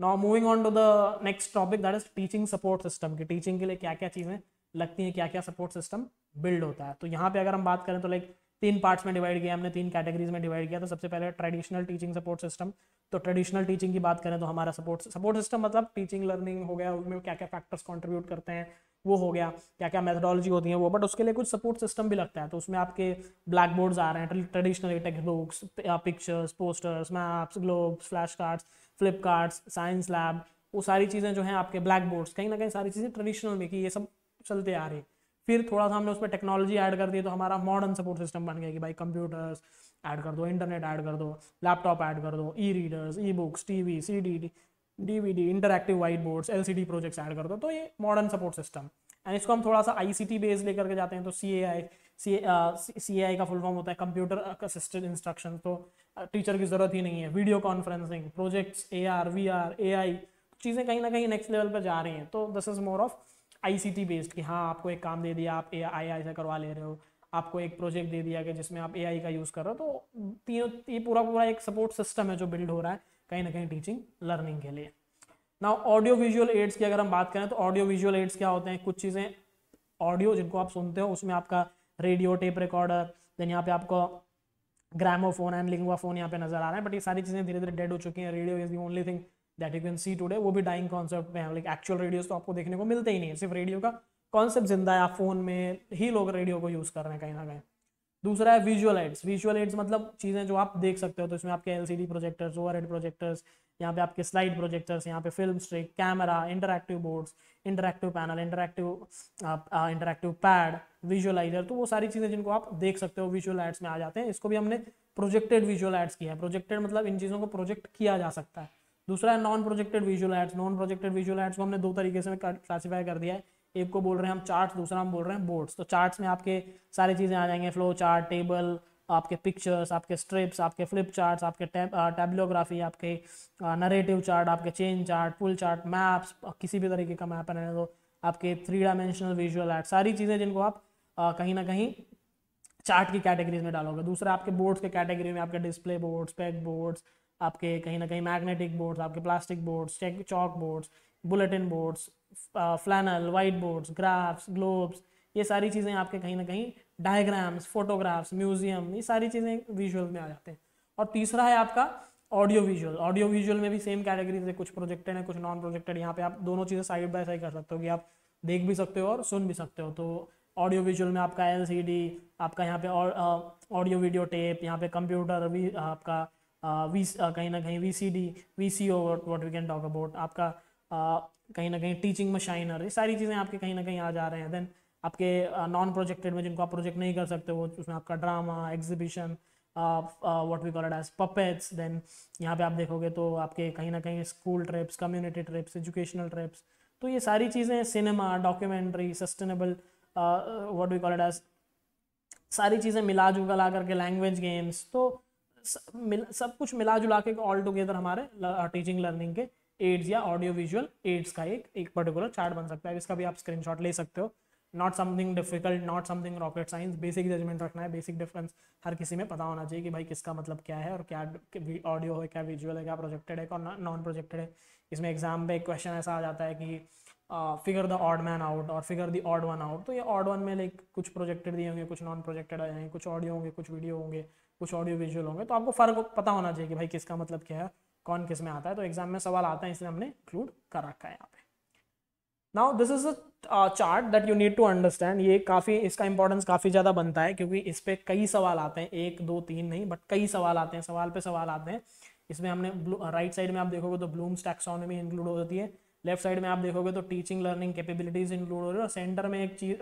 Now moving on to the next topic that is teaching support system, की टीचिंग के लिए क्या क्या चीज़ें लगती हैं, क्या क्या सपोर्ट सिस्टम बिल्ड होता है। तो यहाँ पे अगर हम बात करें तो लाइक 3 पार्ट्स में डिवाइड किया हमने, 3 कैटेगरीज में डिवाइड किया। तो सबसे पहले ट्रेडिशनल टीचिंग सपोर्ट सिस्टम, तो ट्रेडिशनल टीचिंग की बात करें तो हमारा सपोर्ट सिस्टम मतलब टीचिंग लर्निंग हो गया, उसमें क्या क्या फैक्टर्स कंट्रीब्यूट करते हैं वो हो गया, क्या क्या मेथडोलॉजी होती है वो, बट उसके लिए कुछ सपोर्ट सिस्टम भी लगता है। तो उसमें आपके ब्लैक बोर्ड्स आ रहे हैं, traditional text books, pictures, posters, maps, globes, flash cards, flip cards, science lab, वो सारी चीज़ें जो हैं आपके ब्लैक बोर्ड्स, कहीं ना कहीं सारी चीज़ें ट्रेडिशनल में कि ये सब चलते आ रही है। फिर थोड़ा सा हमने उसमें टेक्नोलॉजी ऐड कर दी तो हमारा मॉडर्न सपोर्ट सिस्टम बन गया कि भाई कंप्यूटर्स ऐड कर दो, इंटरनेट ऐड कर दो, लैपटॉप ऐड कर दो, e readers, e books, TV, CD DVD, interactive whiteboards, LCD projects add कर दो, तो ये मॉडर्न सपोर्ट सिस्टम। एंड इसको हम थोड़ा सा ICT बेस लेकर के जाते हैं तो CAI का फुल फॉर्म होता है कंप्यूटर असिस्टेड इंस्ट्रक्शन, तो टीचर की ज़रूरत ही नहीं है। Video conferencing, projects, AR VR AI, चीज़ें कहीं ना कहीं नेक्स्ट लेवल पर जा रही हैं। तो this is more of ICT based कि हाँ आपको एक काम दे दिया, आप AI से करवा ले रहे हो, आपको एक प्रोजेक्ट दे दिया कि जिसमें आप AI का यूज़ कर रहे हो, तो ये पूरा एक सपोर्ट सिस्टम है जो बिल्ड हो रहा है कहीं ना कहीं टीचिंग लर्निंग के लिए। नाउ ऑडियो विजुअल एड्स की अगर हम बात करें तो ऑडियो विजुअल एड्स क्या होते हैं, कुछ चीज़ें ऑडियो जिनको आप सुनते हो, उसमें आपका रेडियो, टेप रिकॉर्डर, देन यहाँ पे आपको ग्रामोफोन एंड लिंगवाफोन यहाँ पे नजर आ रहे हैं, बट ये सारी चीज़ें धीरे धीरे डेड हो चुकी हैं। Radio is the only thing that you can see today, वो भी डाइंग कॉन्सेप्ट में है, लाइक एक्चुअल रेडियोज तो आपको देखने को मिलते ही नहीं है, सिर्फ रेडियो का कॉन्सेप्ट जिंदा है, आप फोन में ही लोग रेडियो को यूज़ कर रहे हैं कहीं ना कहीं। दूसरा है विजुअल एड्स, विजुअल एड्स मतलब चीज़ें जो आप देख सकते हो, तो इसमें आपके LCD प्रोजेक्टर्स, ओवरहेड प्रोजेक्टर्स, यहाँ पे आपके स्लाइड प्रोजेक्टर्स, यहाँ पे film strip, camera, interactive boards, interactive panel, interactive pad, visualiser, तो वो सारी चीज़ें जिनको आप देख सकते हो विजुअल एड्स में आ जाते हैं। इसको भी हमने प्रोजेक्टेड विजुअल एड्स किया है, प्रोजेक्टेड मतलब इन चीज़ों को प्रोजेक्ट किया जा सकता है। दूसरा है non projected visual aids, non projected visual aids को हमने 2 तरीके से क्लासीफाई कर दिया है, एक को बोल रहे हैं हम चार्ट्स, दूसरा हम बोल रहे हैं बोर्ड्स। तो चार्ट्स में आपके सारी चीज़ें आ जाएंगे, फ्लो चार्ट, टेबल, आपके पिक्चर्स, आपके स्ट्रिप्स, आपके फ्लिप चार्ट्स, आपके टैबलोग्राफी, आपके नरेटिव चार्ट, आपके chain chart, pull chart, maps, किसी भी तरीके का मैप बनाने दो, आपके 3 डायमेंशनल विजुअल आर्ट, सारी चीज़ें जिनको आप कहीं ना कहीं चार्ट की कैटेगरीज में डालोगे। दूसरा आपके बोर्ड्स के कैटेगरी में आपके डिस्प्ले बोर्ड्स, पैक बोर्ड्स, आपके कहीं ना कहीं मैग्नेटिक बोर्ड्स, आपके प्लास्टिक बोर्ड्स, चौक boards, bulletin boards, flannel, white boards, graphs, globes, ये सारी चीज़ें आपके कहीं ना कहीं डायग्राम्स, फोटोग्राफ्स, म्यूजियम, ये सारी चीज़ें विजुअल में आ जाते हैं। और तीसरा है आपका ऑडियो विजुअल। ऑडियो विजुअल में भी सेम कैटेगरीज है, कुछ प्रोजेक्टेड है, कुछ नॉन प्रोजेक्टेड। यहाँ पे आप दोनों चीज़ें साइड बाय साइड कर सकते हो कि आप देख भी सकते हो और सुन भी सकते हो। तो ऑडियो विजुअल में आपका LCD, आपका यहाँ पे ऑडियो वीडियो टेप, यहाँ पे कंप्यूटर, आपका कहीं ना कहीं VCD, VCO, what we can talk about, आपका कहीं ना कहीं टीचिंग मशीनर, ये सारी चीज़ें आपके कहीं ना कहीं आ जा रहे हैं। देन आपके नॉन प्रोजेक्टेड में जिनको आप प्रोजेक्ट नहीं कर सकते हो, उसमें आपका drama, exhibition, what we call it as puppets. Then यहाँ पे आप देखोगे तो आपके कहीं ना कहीं school trips, community trips, educational trips, तो ये सारी चीज़ें, cinema, documentary, sustainable, what we call it as, सारी चीज़ें मिला जुला करके, लैंग्वेज गेम्स, तो सब कुछ मिला जुला के ऑल टुगेदर हमारे टीचिंग लर्निंग के एड्स या ऑडियो विजुअल एड्स का एक पर्टिकुलर चार्ट बन सकता है। इसका भी आप स्क्रीनशॉट ले सकते हो। Not something difficult, not something rocket science, basic judgement रखना है, बेसिक डिफरेंस हर किसी में पता होना चाहिए कि भाई किसका मतलब क्या है और क्या ऑडियो है, क्या विजुअल है, क्या प्रोजेक्टेड है, क्या नॉन प्रोजेक्टेड है। इसमें एग्जाम पे एक क्वेश्चन ऐसा आ जाता है कि figure the odd man out और figure the odd one out, तो ये ऑड वन में लाइक कुछ प्रोजेक्टेड दिए होंगे, कुछ नॉन प्रोजेक्टेड आ जाएंगे, कुछ ऑडियो होंगे, कुछ वीडियो होंगे, कुछ ऑडियो विजुअल होंगे, तो आपको फर्क पता होना चाहिए कि भाई किसका मतलब क्या है, कौन किस में आता है। तो एग्जाम में सवाल आता है, इसलिए हमने इंक्लूड कर रखा है यहाँ पे। Now this is a chart that you need to understand. ये काफ़ी, इसका इंपॉर्टेंस काफ़ी ज़्यादा बनता है क्योंकि इस पर कई सवाल आते हैं, 1, 2, 3 नहीं बट कई सवाल आते हैं, सवाल पे सवाल आते हैं। इसमें हमने राइट साइड में आप देखोगे तो ब्लूम्स टैक्सोनॉमी इंक्लूड हो जाती है, लेफ्ट साइड में आप देखोगे तो टीचिंग लर्निंग कैपेबिलिटीज इंक्लूड हो रही है, और सेंटर में एक चीज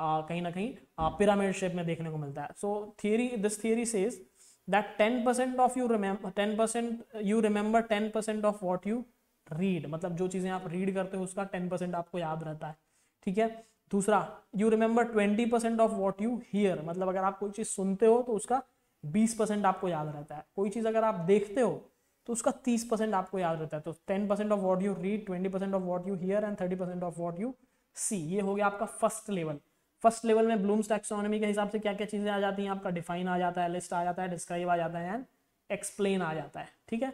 कहीं ना कहीं पिरामिड शेप में देखने को मिलता है। So this theory says that 10% of you remember 10% of what you read, मतलब जो चीज़ें आप रीड करते हो उसका 10% आपको याद रहता है, ठीक है। दूसरा, you remember 20% of what you hear, मतलब अगर आप कोई चीज़ सुनते हो तो उसका 20% आपको याद रहता है, कोई चीज़ अगर आप देखते हो तो उसका 30% आपको याद रहता है। तो 10% of what you read, 20% of what you hear and 30% of what you see, ये हो गया आपका फर्स्ट लेवल। फर्स्ट लेवल में ब्लूम्स टैक्सोनॉमी के हिसाब से क्या क्या चीज़ें आ जाती हैं, आपका डिफाइन आ जाता है, लिस्ट आ जाता है, डिस्क्राइब आ जाता है एंड एक्सप्लेन आ जाता है, ठीक है।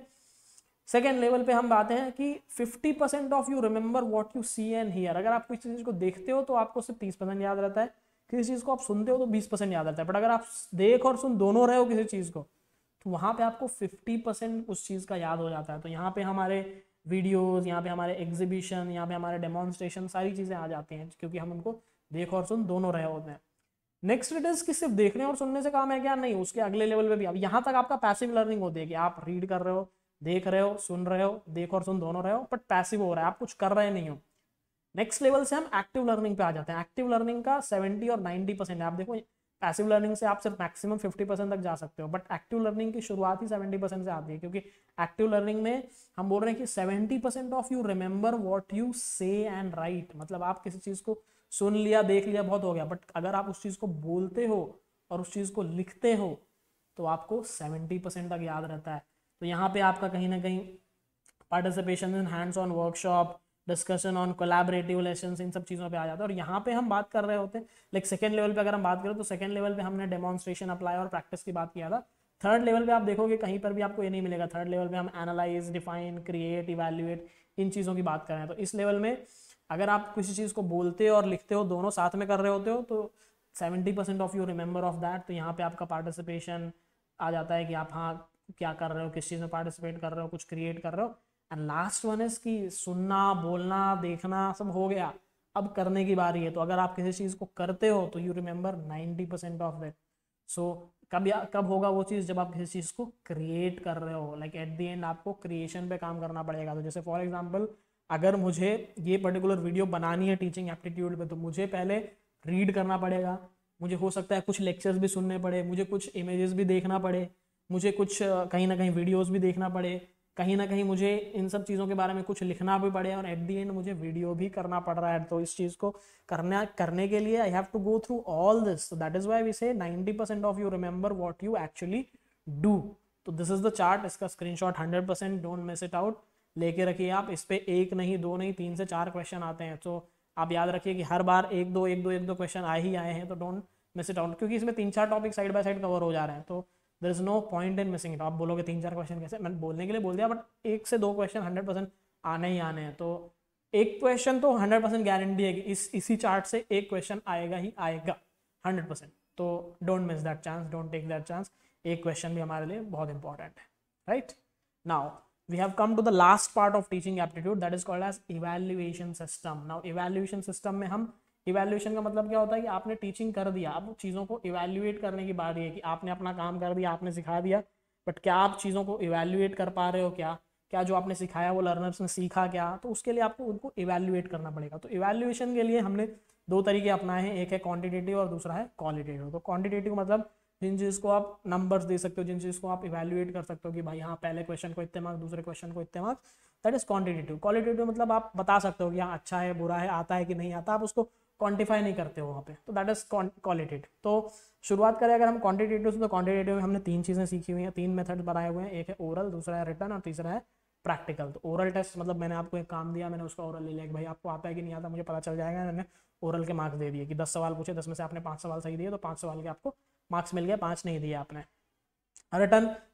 सेकेंड लेवल पे हम आते हैं कि 50% of you remember what you see and hear, अगर आप किसी चीज़ को देखते हो तो आपको सिर्फ 30% याद रहता है, किसी चीज़ को आप सुनते हो तो 20% याद रहता है, बट अगर आप देख और सुन दोनों रहे हो किसी चीज़ को तो वहाँ पे आपको 50% उस चीज़ का याद हो जाता है। तो यहाँ पे हमारे वीडियोज़, यहाँ पे हमारे एग्जीबिशन, यहाँ पे हमारे डेमोन्स्ट्रेशन, सारी चीज़ें आ जाती हैं क्योंकि हम उनको देख और सुन दोनों रहे होते हैं। नेक्स्ट इट इज़ कि सिर्फ देखने और सुनने से काम है क्या, नहीं, उसके अगले लेवल पे भी अब यहाँ तक आपका पैसिव लर्निंग होती है कि आप रीड कर रहे हो, देख रहे हो, सुन रहे हो, देख और सुन दोनों रहे हो, बट पैसिव हो रहा है, आप कुछ कर रहे नहीं हो। नेक्स्ट लेवल से हम एक्टिव लर्निंग पे आ जाते हैं। एक्टिव लर्निंग का 70 और 90% है। आप देखो पैसिव लर्निंग से आप सिर्फ मैक्सिमम 50% तक जा सकते हो, बट एक्टिव लर्निंग की शुरुआत ही 70% से आती है क्योंकि एक्टिव लर्निंग में हम बोल रहे हैं कि 70% of you remember what you say and write, मतलब आप किसी चीज़ को सुन लिया, देख लिया, बहुत हो गया, बट अगर आप उस चीज़ को बोलते हो और उस चीज़ को लिखते हो तो आपको 70% तक याद रहता है। तो यहाँ पे आपका कहीं ना कहीं participation in hands on workshop, discussion on collaborative lessons, इन सब चीज़ों पे आ जाता है। और यहाँ पे हम बात कर रहे होते हैं लाइक सेकंड लेवल पे अगर हम बात करें तो सेकंड लेवल पे हमने डेमोन्स्ट्रेशन, अप्लाई और प्रैक्टिस की बात किया था। थर्ड लेवल पे आप देखोगे कहीं पर भी आपको ये नहीं मिलेगा। थर्ड लेवल पे हम एनालाइज, डिफाइन, क्रिएट, इवैल्यूएट, इन चीज़ों की बात कर रहे हैं। तो इस लेवल में अगर आप किसी चीज़ को बोलते हो और लिखते हो दोनों साथ में कर रहे होते हो तो 70% of you remember of that. तो यहाँ पर आपका पार्टिसिपेशन आ जाता है कि आप हाँ क्या कर रहे हो, किस चीज़ में पार्टिसिपेट कर रहे हो, कुछ क्रिएट कर रहे हो। एंड लास्ट वन इज कि सुनना, बोलना, देखना सब हो गया, अब करने की बारी है। तो अगर आप किसी चीज़ को करते हो तो you remember 90% of that. So कब होगा वो चीज़, जब आप किसी चीज़ को क्रिएट कर रहे हो। लाइक एट द एंड आपको क्रिएशन पे काम करना पड़ेगा। तो जैसे फॉर एग्जांपल अगर मुझे ये पर्टिकुलर वीडियो बनानी है टीचिंग एप्टीट्यूड पे, तो मुझे पहले रीड करना पड़ेगा, मुझे हो सकता है कुछ लेक्चर्स भी सुनने पड़े, मुझे कुछ इमेजेस भी देखना पड़े, मुझे कुछ कहीं ना कहीं वीडियोज़ भी देखना पड़े, कहीं ना कहीं मुझे इन सब चीज़ों के बारे में कुछ लिखना भी पड़े और एट दी एंड मुझे वीडियो भी करना पड़ रहा है। तो इस चीज़ को करने के लिए I have to go through all this, so that is why we say 90% of you remember what you actually do. तो दिस इज द चार्ट, इसका screenshot 100%, don't miss it out, लेके रखिए आप। इस पर एक नहीं, दो नहीं, 3 से 4 क्वेश्चन आते हैं, तो आप याद रखिए कि हर बार एक दो क्वेश्चन आए ही आए हैं, तो डोंट मिस इट आउट, क्योंकि इसमें 3-4 topic side by side cover हो जा रहे हैं, तो there is no point in missing it. आप बोलोगे 3-4 क्वेश्चन कैसे, मैंने बोलने के लिए बोल दिया, बट 1 से 2 क्वेश्चन 100% आने ही आने हैं। तो एक क्वेश्चन तो 100% गारंटी है कि इसी चार्ट से एक क्वेश्चन आएगा ही आएगा 100%, तो don't miss that chance, don't take that chance. एक क्वेश्चन भी हमारे लिए बहुत इंपॉर्टेंट है। Right now we have come to the last part of teaching aptitude, that is called as evaluation system. Now evaluation system में हम evaluation का मतलब क्या होता है कि आपने teaching कर दिया, अब चीज़ों को evaluate करने की बारी है कि आपने अपना काम कर दिया, आपने सिखा दिया, बट क्या आप चीज़ों को evaluate कर पा रहे हो, क्या जो आपने सिखाया वो learners ने सीखा क्या, तो उसके लिए आपको उनको evaluate करना पड़ेगा। तो evaluation के लिए हमने 2 तरीके अपनाए हैं, एक है quantitative और दूसरा है qualitative। तो quantitative मतलब जिन चीज़ को आप नंबर्स दे सकते हो, जिन चीज़ को आप इवैल्यूएट कर सकते हो कि भाई हाँ पहले क्वेश्चन को इतने मार्क्स, दूसरे क्वेश्चन को इतने marks, that is quantitative. Qualitative मतलब आप बता सकते हो कि हाँ अच्छा है, बुरा है, आता है कि नहीं आता, आप उसको क्वांटिफाई नहीं करते हो वहाँ पे, तो दैट इज क्वालिटेटिव। तो शुरुआत करें अगर हम क्वांटिटेटिव से, तो क्वांटिटेटिव में हमने 3 चीज़ें सीखी हुई हैं, 3 मेथड बनाए हुए हैं, एक है ओरल, दूसरा है रिटन और तीसरा है प्रैक्टिकल। तो ओरल टेस्ट मतलब मैंने आपको एक काम दिया, मैंने उसका ओरल ले लिया कि भाई आपको आता है कि नहीं आता मुझे पता चल जाएगा, मैंने ओरल के मार्क्स दे दिए कि 10 सवाल पूछे, 10 में से आपने 5 सवाल सही दिए, तो 5 सवाल के आपको मार्क्स मिल गया, 5 नहीं दिए आपने।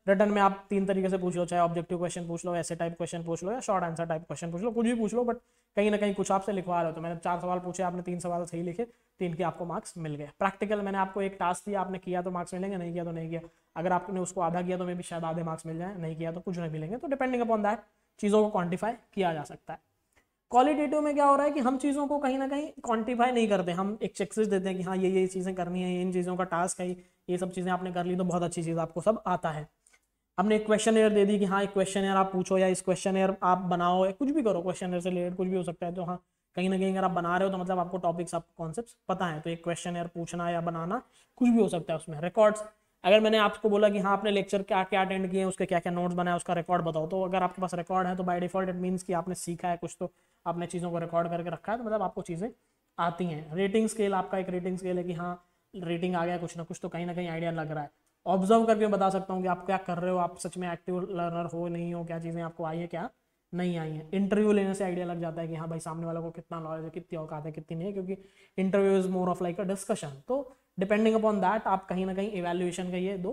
रिटर्न में आप 3 तरीके से पूछ लो, चाहे ऑब्जेक्टिव क्वेश्चन पूछ लो, ऐसे टाइप क्वेश्चन पूछ लो, या शॉर्ट आंसर टाइप क्वेश्चन पूछ लो, कुछ भी पूछ लो, बट कहीं ना कहीं कुछ आपसे लिखवा रहे हो। तो मैंने 4 सवाल पूछे, आपने 3 सवाल सही लिखे, 3 के आपको मार्क्स मिल गए। प्रैक्टिकल मैंने आपको एक टास्क दिया, आपने किया तो मार्क्स मिलेंगे, नहीं किया तो नहीं किया। अगर आपने उसको आधा किया तो मे भी शायद आधे मार्क्स मिल जाए, नहीं किया तो कुछ नहीं मिलेंगे। तो डिपेंडिंग अपॉन दैट चीज़ों को क्वान्टिफाई किया जा सकता है। क्वालिटेटिव में क्या हो रहा है कि हम चीज़ों को कहीं ना कहीं क्वांटिफाई नहीं करते, हम एक चेकलिस्ट देते हैं कि हाँ ये चीज़ें करनी है, इन चीज़ों का टास्क है, ये सब चीज़ें आपने कर ली तो बहुत अच्छी चीज़, आपको सब आता है। हमने एक क्वेश्चन एयर दे दी कि हाँ एक क्वेश्चन एयर आप पूछो, या इस क्वेश्चन एयर आप बनाओ, या कुछ भी करो, क्वेश्चन एयर से रिलेटेड कुछ भी हो सकता है। तो हाँ कहीं ना कहीं अगर आप बना रहे हो तो मतलब आपको टॉपिक्स, आपको कॉन्सेप्ट्स पता है, तो एक क्वेश्चन एयर पूछना या बनाना कुछ भी हो सकता है। उसमें रिकॉर्ड्स, अगर मैंने आपको बोला कि हाँ आपने लेक्चर क्या क्या अटेंड किए हैं, उसके क्या क्या नोट्स बनाए, उसका रिकॉर्ड बताओ, तो अगर आपके पास रिकॉर्ड है तो बाय डिफॉल्ट इट मीन्स कि आपने सीखा है कुछ, तो आपने चीज़ों को रिकॉर्ड करके रखा है, तो मतलब आपको चीज़ें आती हैं। रेटिंग स्केल, आपका एक रेटिंग स्केल है कि हाँ रेटिंग आ गया कुछ ना कुछ, तो कहीं ना कहीं आइडिया लग रहा है। ऑब्जर्व करके बता सकता हूँ कि आप क्या कर रहे हो, आप सच में एक्टिव लर्नर हो नहीं हो, क्या चीज़ें आपको आई है क्या नहीं आई है। इंटरव्यू लेने से आइडिया लग जाता है कि हाँ भाई सामने वालों को कितना नॉलेज है, कितनी औकात है, कितनी नहीं है, क्योंकि interview is more of like a discussion. तो डिपेंडिंग अपॉन दैट आप कहीं ना कहीं इवैल्यूएशन का ये 2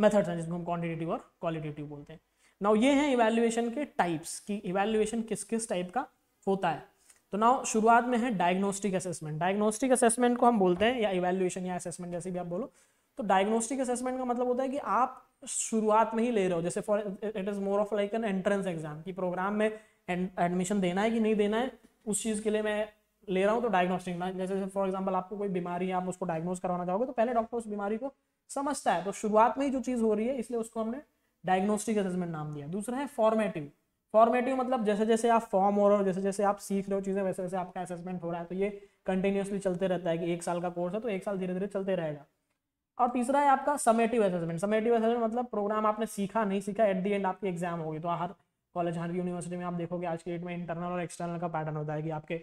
मेथड्स हैं जिसमें हम क्वांटिटेटिव और क्वालिटेटिव बोलते हैं। नाउ ये हैं इवैल्यूएशन के टाइप्स कि इवैल्यूएशन किस किस टाइप का होता है। तो नाउ शुरुआत में है डायग्नोस्टिक असेसमेंट। डायग्नोस्टिक असेसमेंट को हम बोलते हैं, या इवैल्यूएशन या असेसमेंट जैसे भी आप बोलो। तो डायग्नोस्टिक असेसमेंट का मतलब होता है कि आप शुरुआत में ही ले रहे हो, जैसे for it is more of like an entrance exam कि प्रोग्राम में एडमिशन देना है कि नहीं देना है, उस चीज़ के लिए मैं ले रहा हूँ। तो डायग्नोस्टिक जैसे फॉर एग्जांपल आपको कोई बीमारी है, आप उसको डायग्नोस करवाना चाहोगे, तो पहले डॉक्टर उस बीमारी को समझता है, तो शुरुआत में ही जो चीज़ हो रही है, इसलिए उसको हमने डायग्नोस्टिक असेसमेंट नाम दिया। दूसरा है फॉर्मेटिव। फॉर्मेटिव मतलब जैसे जैसे आप फॉर्म हो रहे हो, जैसे जैसे आप सीख रहे हो चीज़ें, वैसे वैसे आपका असेसमेंट हो रहा है। तो ये कंटिन्यूसली चलते रहता है कि 1 साल का कोर्स है तो 1 साल धीरे धीरे चलते रहेगा। और तीसरा है आपका समेटिव असेसमेंट। समेटिव असेसमेंट मतलब प्रोग्राम आपने सीखा नहीं सीखा, एट दी एंड आपकी एग्जाम होगी। तो हर कॉलेज, हर यूनिवर्सिटी में आप देखोगे आज के डेट में इंटरनल और एक्सटर्नल का पैटर्न होता है कि आपके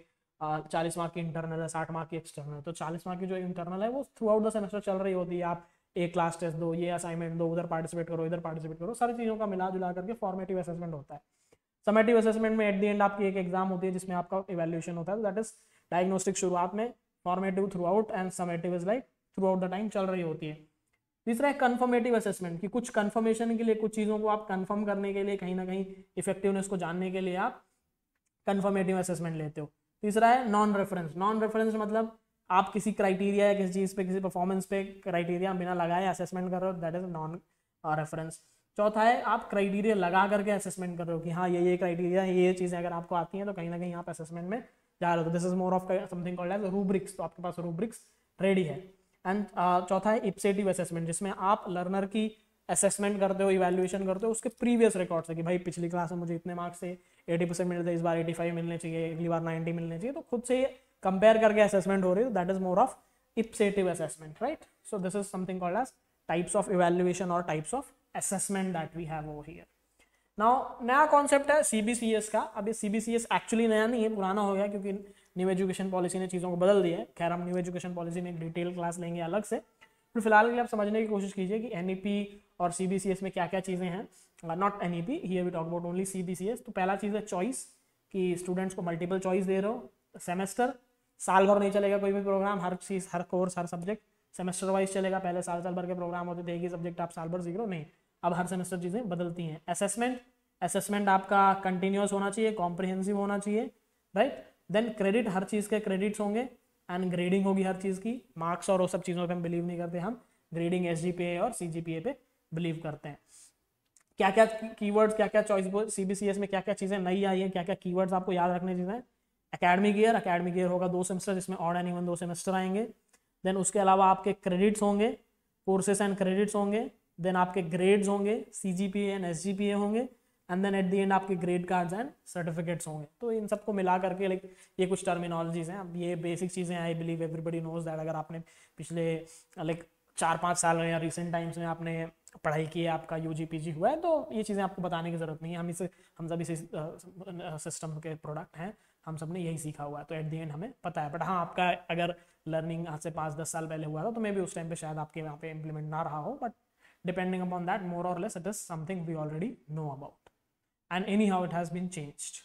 40 मार्क की इंटरनल है, 60 मार्क की एक्सटर्नल। तो 40 मार्क की जो इंटरनल है वो थ्रू आउट द सेमेस्टर चल रही होती है। आप एक क्लास टेस्ट दो, ये असाइनमेंट दो, उधर पार्टिसिपेट करो, इधर पार्टिसिपेट करो, सारी चीज़ों का मिला जुला करके फॉर्मेटिव असेसमेंट होता है। समेटिव असेसमेंट में एट दी एंड आपकी एक एग्जाम होती है जिसमें आपका इवैल्यूएशन होता है। दैट इज डायग्नोस्टिक शुरुआत में, formative throughout, and summative is like throughout the time चल रही होती है। तीसरा है कन्फर्मेटिव असेसमेंट कि कुछ कन्फर्मेशन के लिए, कुछ चीज़ों को आप कन्फर्म करने के लिए, कहीं ना कहीं इफेक्टिवनेस को जानने के लिए आप कन्फर्मेटिव असेसमेंट लेते हो। तीसरा है नॉन रेफरेंस। नॉन रेफरेंस मतलब आप किसी क्राइटेरिया या किसी चीज़ पे, किसी परफॉर्मेंस पे क्राइटेरिया बिना लगाए असेसमेंट कर रहे हो, दैट इज नॉन रेफरेंस। चौथा है आप क्राइटेरिया लगा करके असेसमेंट कर रहे हो कि हाँ ये क्राइटेरिया है, ये चीज़ें अगर आपको आती हैं तो कहीं ना कहीं आप असेसमेंट में जा रहे हो। This is more of something called as rubrics. तो आपके पास रूब्रिक्स रेडी है। एंड चौथा है इप्सेटिव असेसमेंट जिसमें आप लर्नर की असेसमेंट करते हो, इवैल्यूएशन करते हो उसके प्रीवियस रिकॉर्ड से कि भाई पिछली क्लास में मुझे इतने मार्क्स से 80% मिले थे, इस बार 85 मिलने चाहिए, अगली बार 90 मिलने चाहिए। तो खुद से कंपेयर करके असेसमेंट हो रही है, that is more of ipsative assessment. Right, so this is something called as types of evaluation और types of assessment that we have over here. Now नया कॉन्सेप्ट है CBCS का। अब ये CBCS एक्चुअली नया नहीं है, पुराना हो गया क्योंकि न्यू एजुकेशन पॉलिसी ने चीज़ों को बदल दिया है। खैर, हम न्यू एजुकेशन पॉलिसी में एक डिटेल क्लास लेंगे अलग से, फिर फिलहाल के लिए आप समझने की कोशिश कीजिए कि NEP और CBCS में क्या क्या चीज़ें हैं। Not NEP here, we talk about only CBCS। तो पहला चीज़ है चॉइस, कि स्टूडेंट्स को मल्टीपल चॉइस दे रहे हो। सेमेस्टर साल भर नहीं चलेगा कोई भी प्रोग्राम, हर चीज़, हर कोर्स, हर सब्जेक्ट सेमेस्टर वाइज चलेगा। पहले साल भर के प्रोग्राम होते थे कि सब्जेक्ट आप साल भर सीख रहे हो, नहीं, अब हर सेमेस्टर चीज़ें बदलती हैं। असेसमेंट आपका कंटिन्यूस होना चाहिए, कॉम्प्रिहेंसिव होना चाहिए, राइट। देन क्रेडिट, हर चीज़ के क्रेडिट्स होंगे, एंड ग्रेडिंग होगी हर चीज़ की, मार्क्स और वो सब चीज़ों पे हम बिलीव नहीं करते। हम ग्रेडिंग SGPA और CGPA पे बिलीव करते हैं। क्या क्या कीवर्ड्स, क्या क्या चॉइस, CBCS में क्या क्या चीज़ें नई आई हैं, क्या क्या कीवर्ड्स आपको याद रखने चीज़ें। अकेडमिक ईयर होगा 2 सेमेस्टर, जिसमें ऑड एंड इवन 2 सेमेस्टर आएंगे। देन उसके अलावा आपके क्रेडिट्स होंगे, कोर्सेस एंड क्रेडिट्स होंगे। देन आपके ग्रेड्स होंगे, CGPA एंड SGPA होंगे, and then at the end आपके ग्रेड कार्ड्स एंड सर्टिफिकेट्स होंगे। तो इन सबको मिला करके लाइक ये कुछ टर्मिनोलॉजीज हैं। अब ये बेसिक चीज़ें I believe everybody knows that. अगर आपने पिछले लाइक 4-5 साल में या रिसेंट टाइम्स में आपने पढ़ाई की है, आपका UG PG हुआ है, तो ये चीज़ें आपको बताने की ज़रूरत नहीं है। हम सब इसी सिस्टम के प्रोडक्ट हैं, हम सब ने यही सीखा हुआ है, तो एट दी एंड हमें पता है। बट हाँ, आपका अगर लर्निंग आज से 5-10 साल पहले हुआ था तो मे बी उस टाइम पर शायद आपके यहाँ पे इम्प्लीमेंट ना रहा हो, but depending upon that more और less it is something we already know about, and anyhow it has been changed.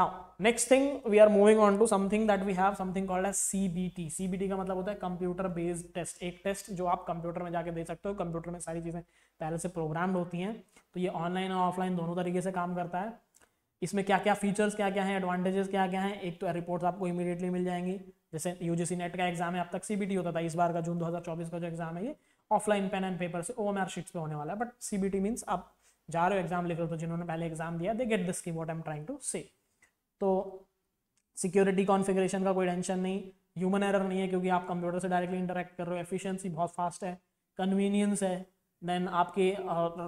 Now next thing we are moving on to something that we have something called as CBT. CBT का मतलब होता है computer based test, एक test जो आप computer में जाके दे सकते हो। कंप्यूटर में सारी चीज़ें पहले से प्रोग्राम्ड होती हैं, तो ये ऑनलाइन और ऑफलाइन दोनों तरीके से काम करता है। इसमें क्या क्या फीचर्स, क्या क्या है, एडवांटेजेस क्या क्या हैं। एक तो रिपोर्ट्स आपको इमीडिएटली मिल जाएंगी, जैसे UGC NET का एग्जाम है, अब तक CBT होता था। इस बार का जून 2024 का जो एग्जाम है ये ऑफलाइन पेन एंड पेपर से OMR शीट्स पे होने वाला है, बट CBT मीन्स आप जा रहे हो एग्जाम लिख रहे हो, तो जिन्होंने पहले एग्जाम दिया दे गेट दिस की what I am trying to say. तो सिक्योरिटी कॉन्फ़िगरेशन का कोई टेंशन नहीं, ह्यूमन एरर नहीं है क्योंकि आप कंप्यूटर से डायरेक्टली इंटरेक्ट कर रहे हो। एफिशिएंसी बहुत फास्ट है, कन्वीनियंस है, देन आपके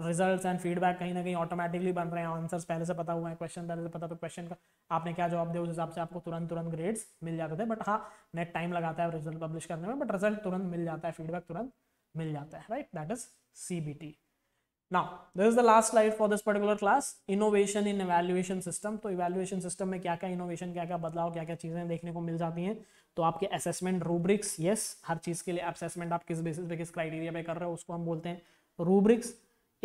रिजल्ट्स एंड फीडबैक कहीं ना कहीं ऑटोमेटिकली बन रहे हैं, आंसर्स पहले से पता हुआ है, क्वेश्चन पहले से पता, तो क्वेश्चन का आपने क्या जवाब दिया उस हिसाब से आपको तुरंत ग्रेड्स मिल जाते थे। बट हाँ, नेट टाइम लगाता है रिजल्ट पब्लिश करने में, बट रिजल्ट तुरंत मिल जाता है, फीडबैक तुरंत मिल जाता है, right. That is CBT। Now this is the last slide for this particular class, innovation in evaluation system। तो evaluation system में क्या क्या innovation, क्या क्या बदलाव, क्या क्या चीज़ें देखने को मिल जाती हैं। तो आपके assessment rubrics, yes, हर चीज़ के लिए assessment आप किस basis पे, किस criteria पे कर रहे हो, उसको हम बोलते हैं rubrics।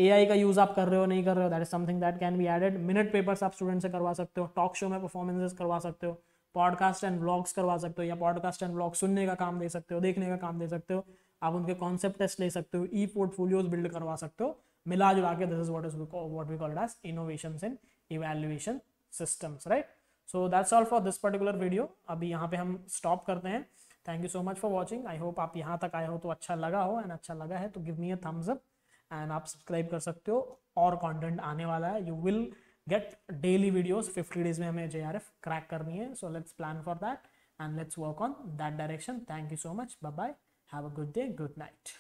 AI का यूज़ आप कर रहे हो नहीं कर रहे हो, that is something that can be added। minute papers आप स्टूडेंट से करवा सकते हो, टॉक शो में परफॉर्मेंसेस करवा सकते हो, पॉडकास्ट एंड व्लॉग्स करवा सकते हो, या पॉडकास्ट एंड व्लॉग सुनने का काम दे सकते हो, देखने का काम दे सकते हो। आप उनके कॉन्सेप्ट टेस्ट ले सकते हो, e-portfolios बिल्ड करवा सकते हो, मिला जुला के। This is what we call as innovations in evaluation systems, right? So that's all for this particular video। अभी यहाँ पे हम stop करते हैं। Thank you so much for watching। I hope आप यहाँ तक आए हो तो अच्छा लगा हो, and अच्छा लगा है तो give me a thumbs up, and आप subscribe कर सकते हो। और content आने वाला है, you will get daily videos। 50 days में हमें JRF crack करनी है, so let's plan for that and let's work on that direction। Thank you so much, bye bye, have a good day, good night।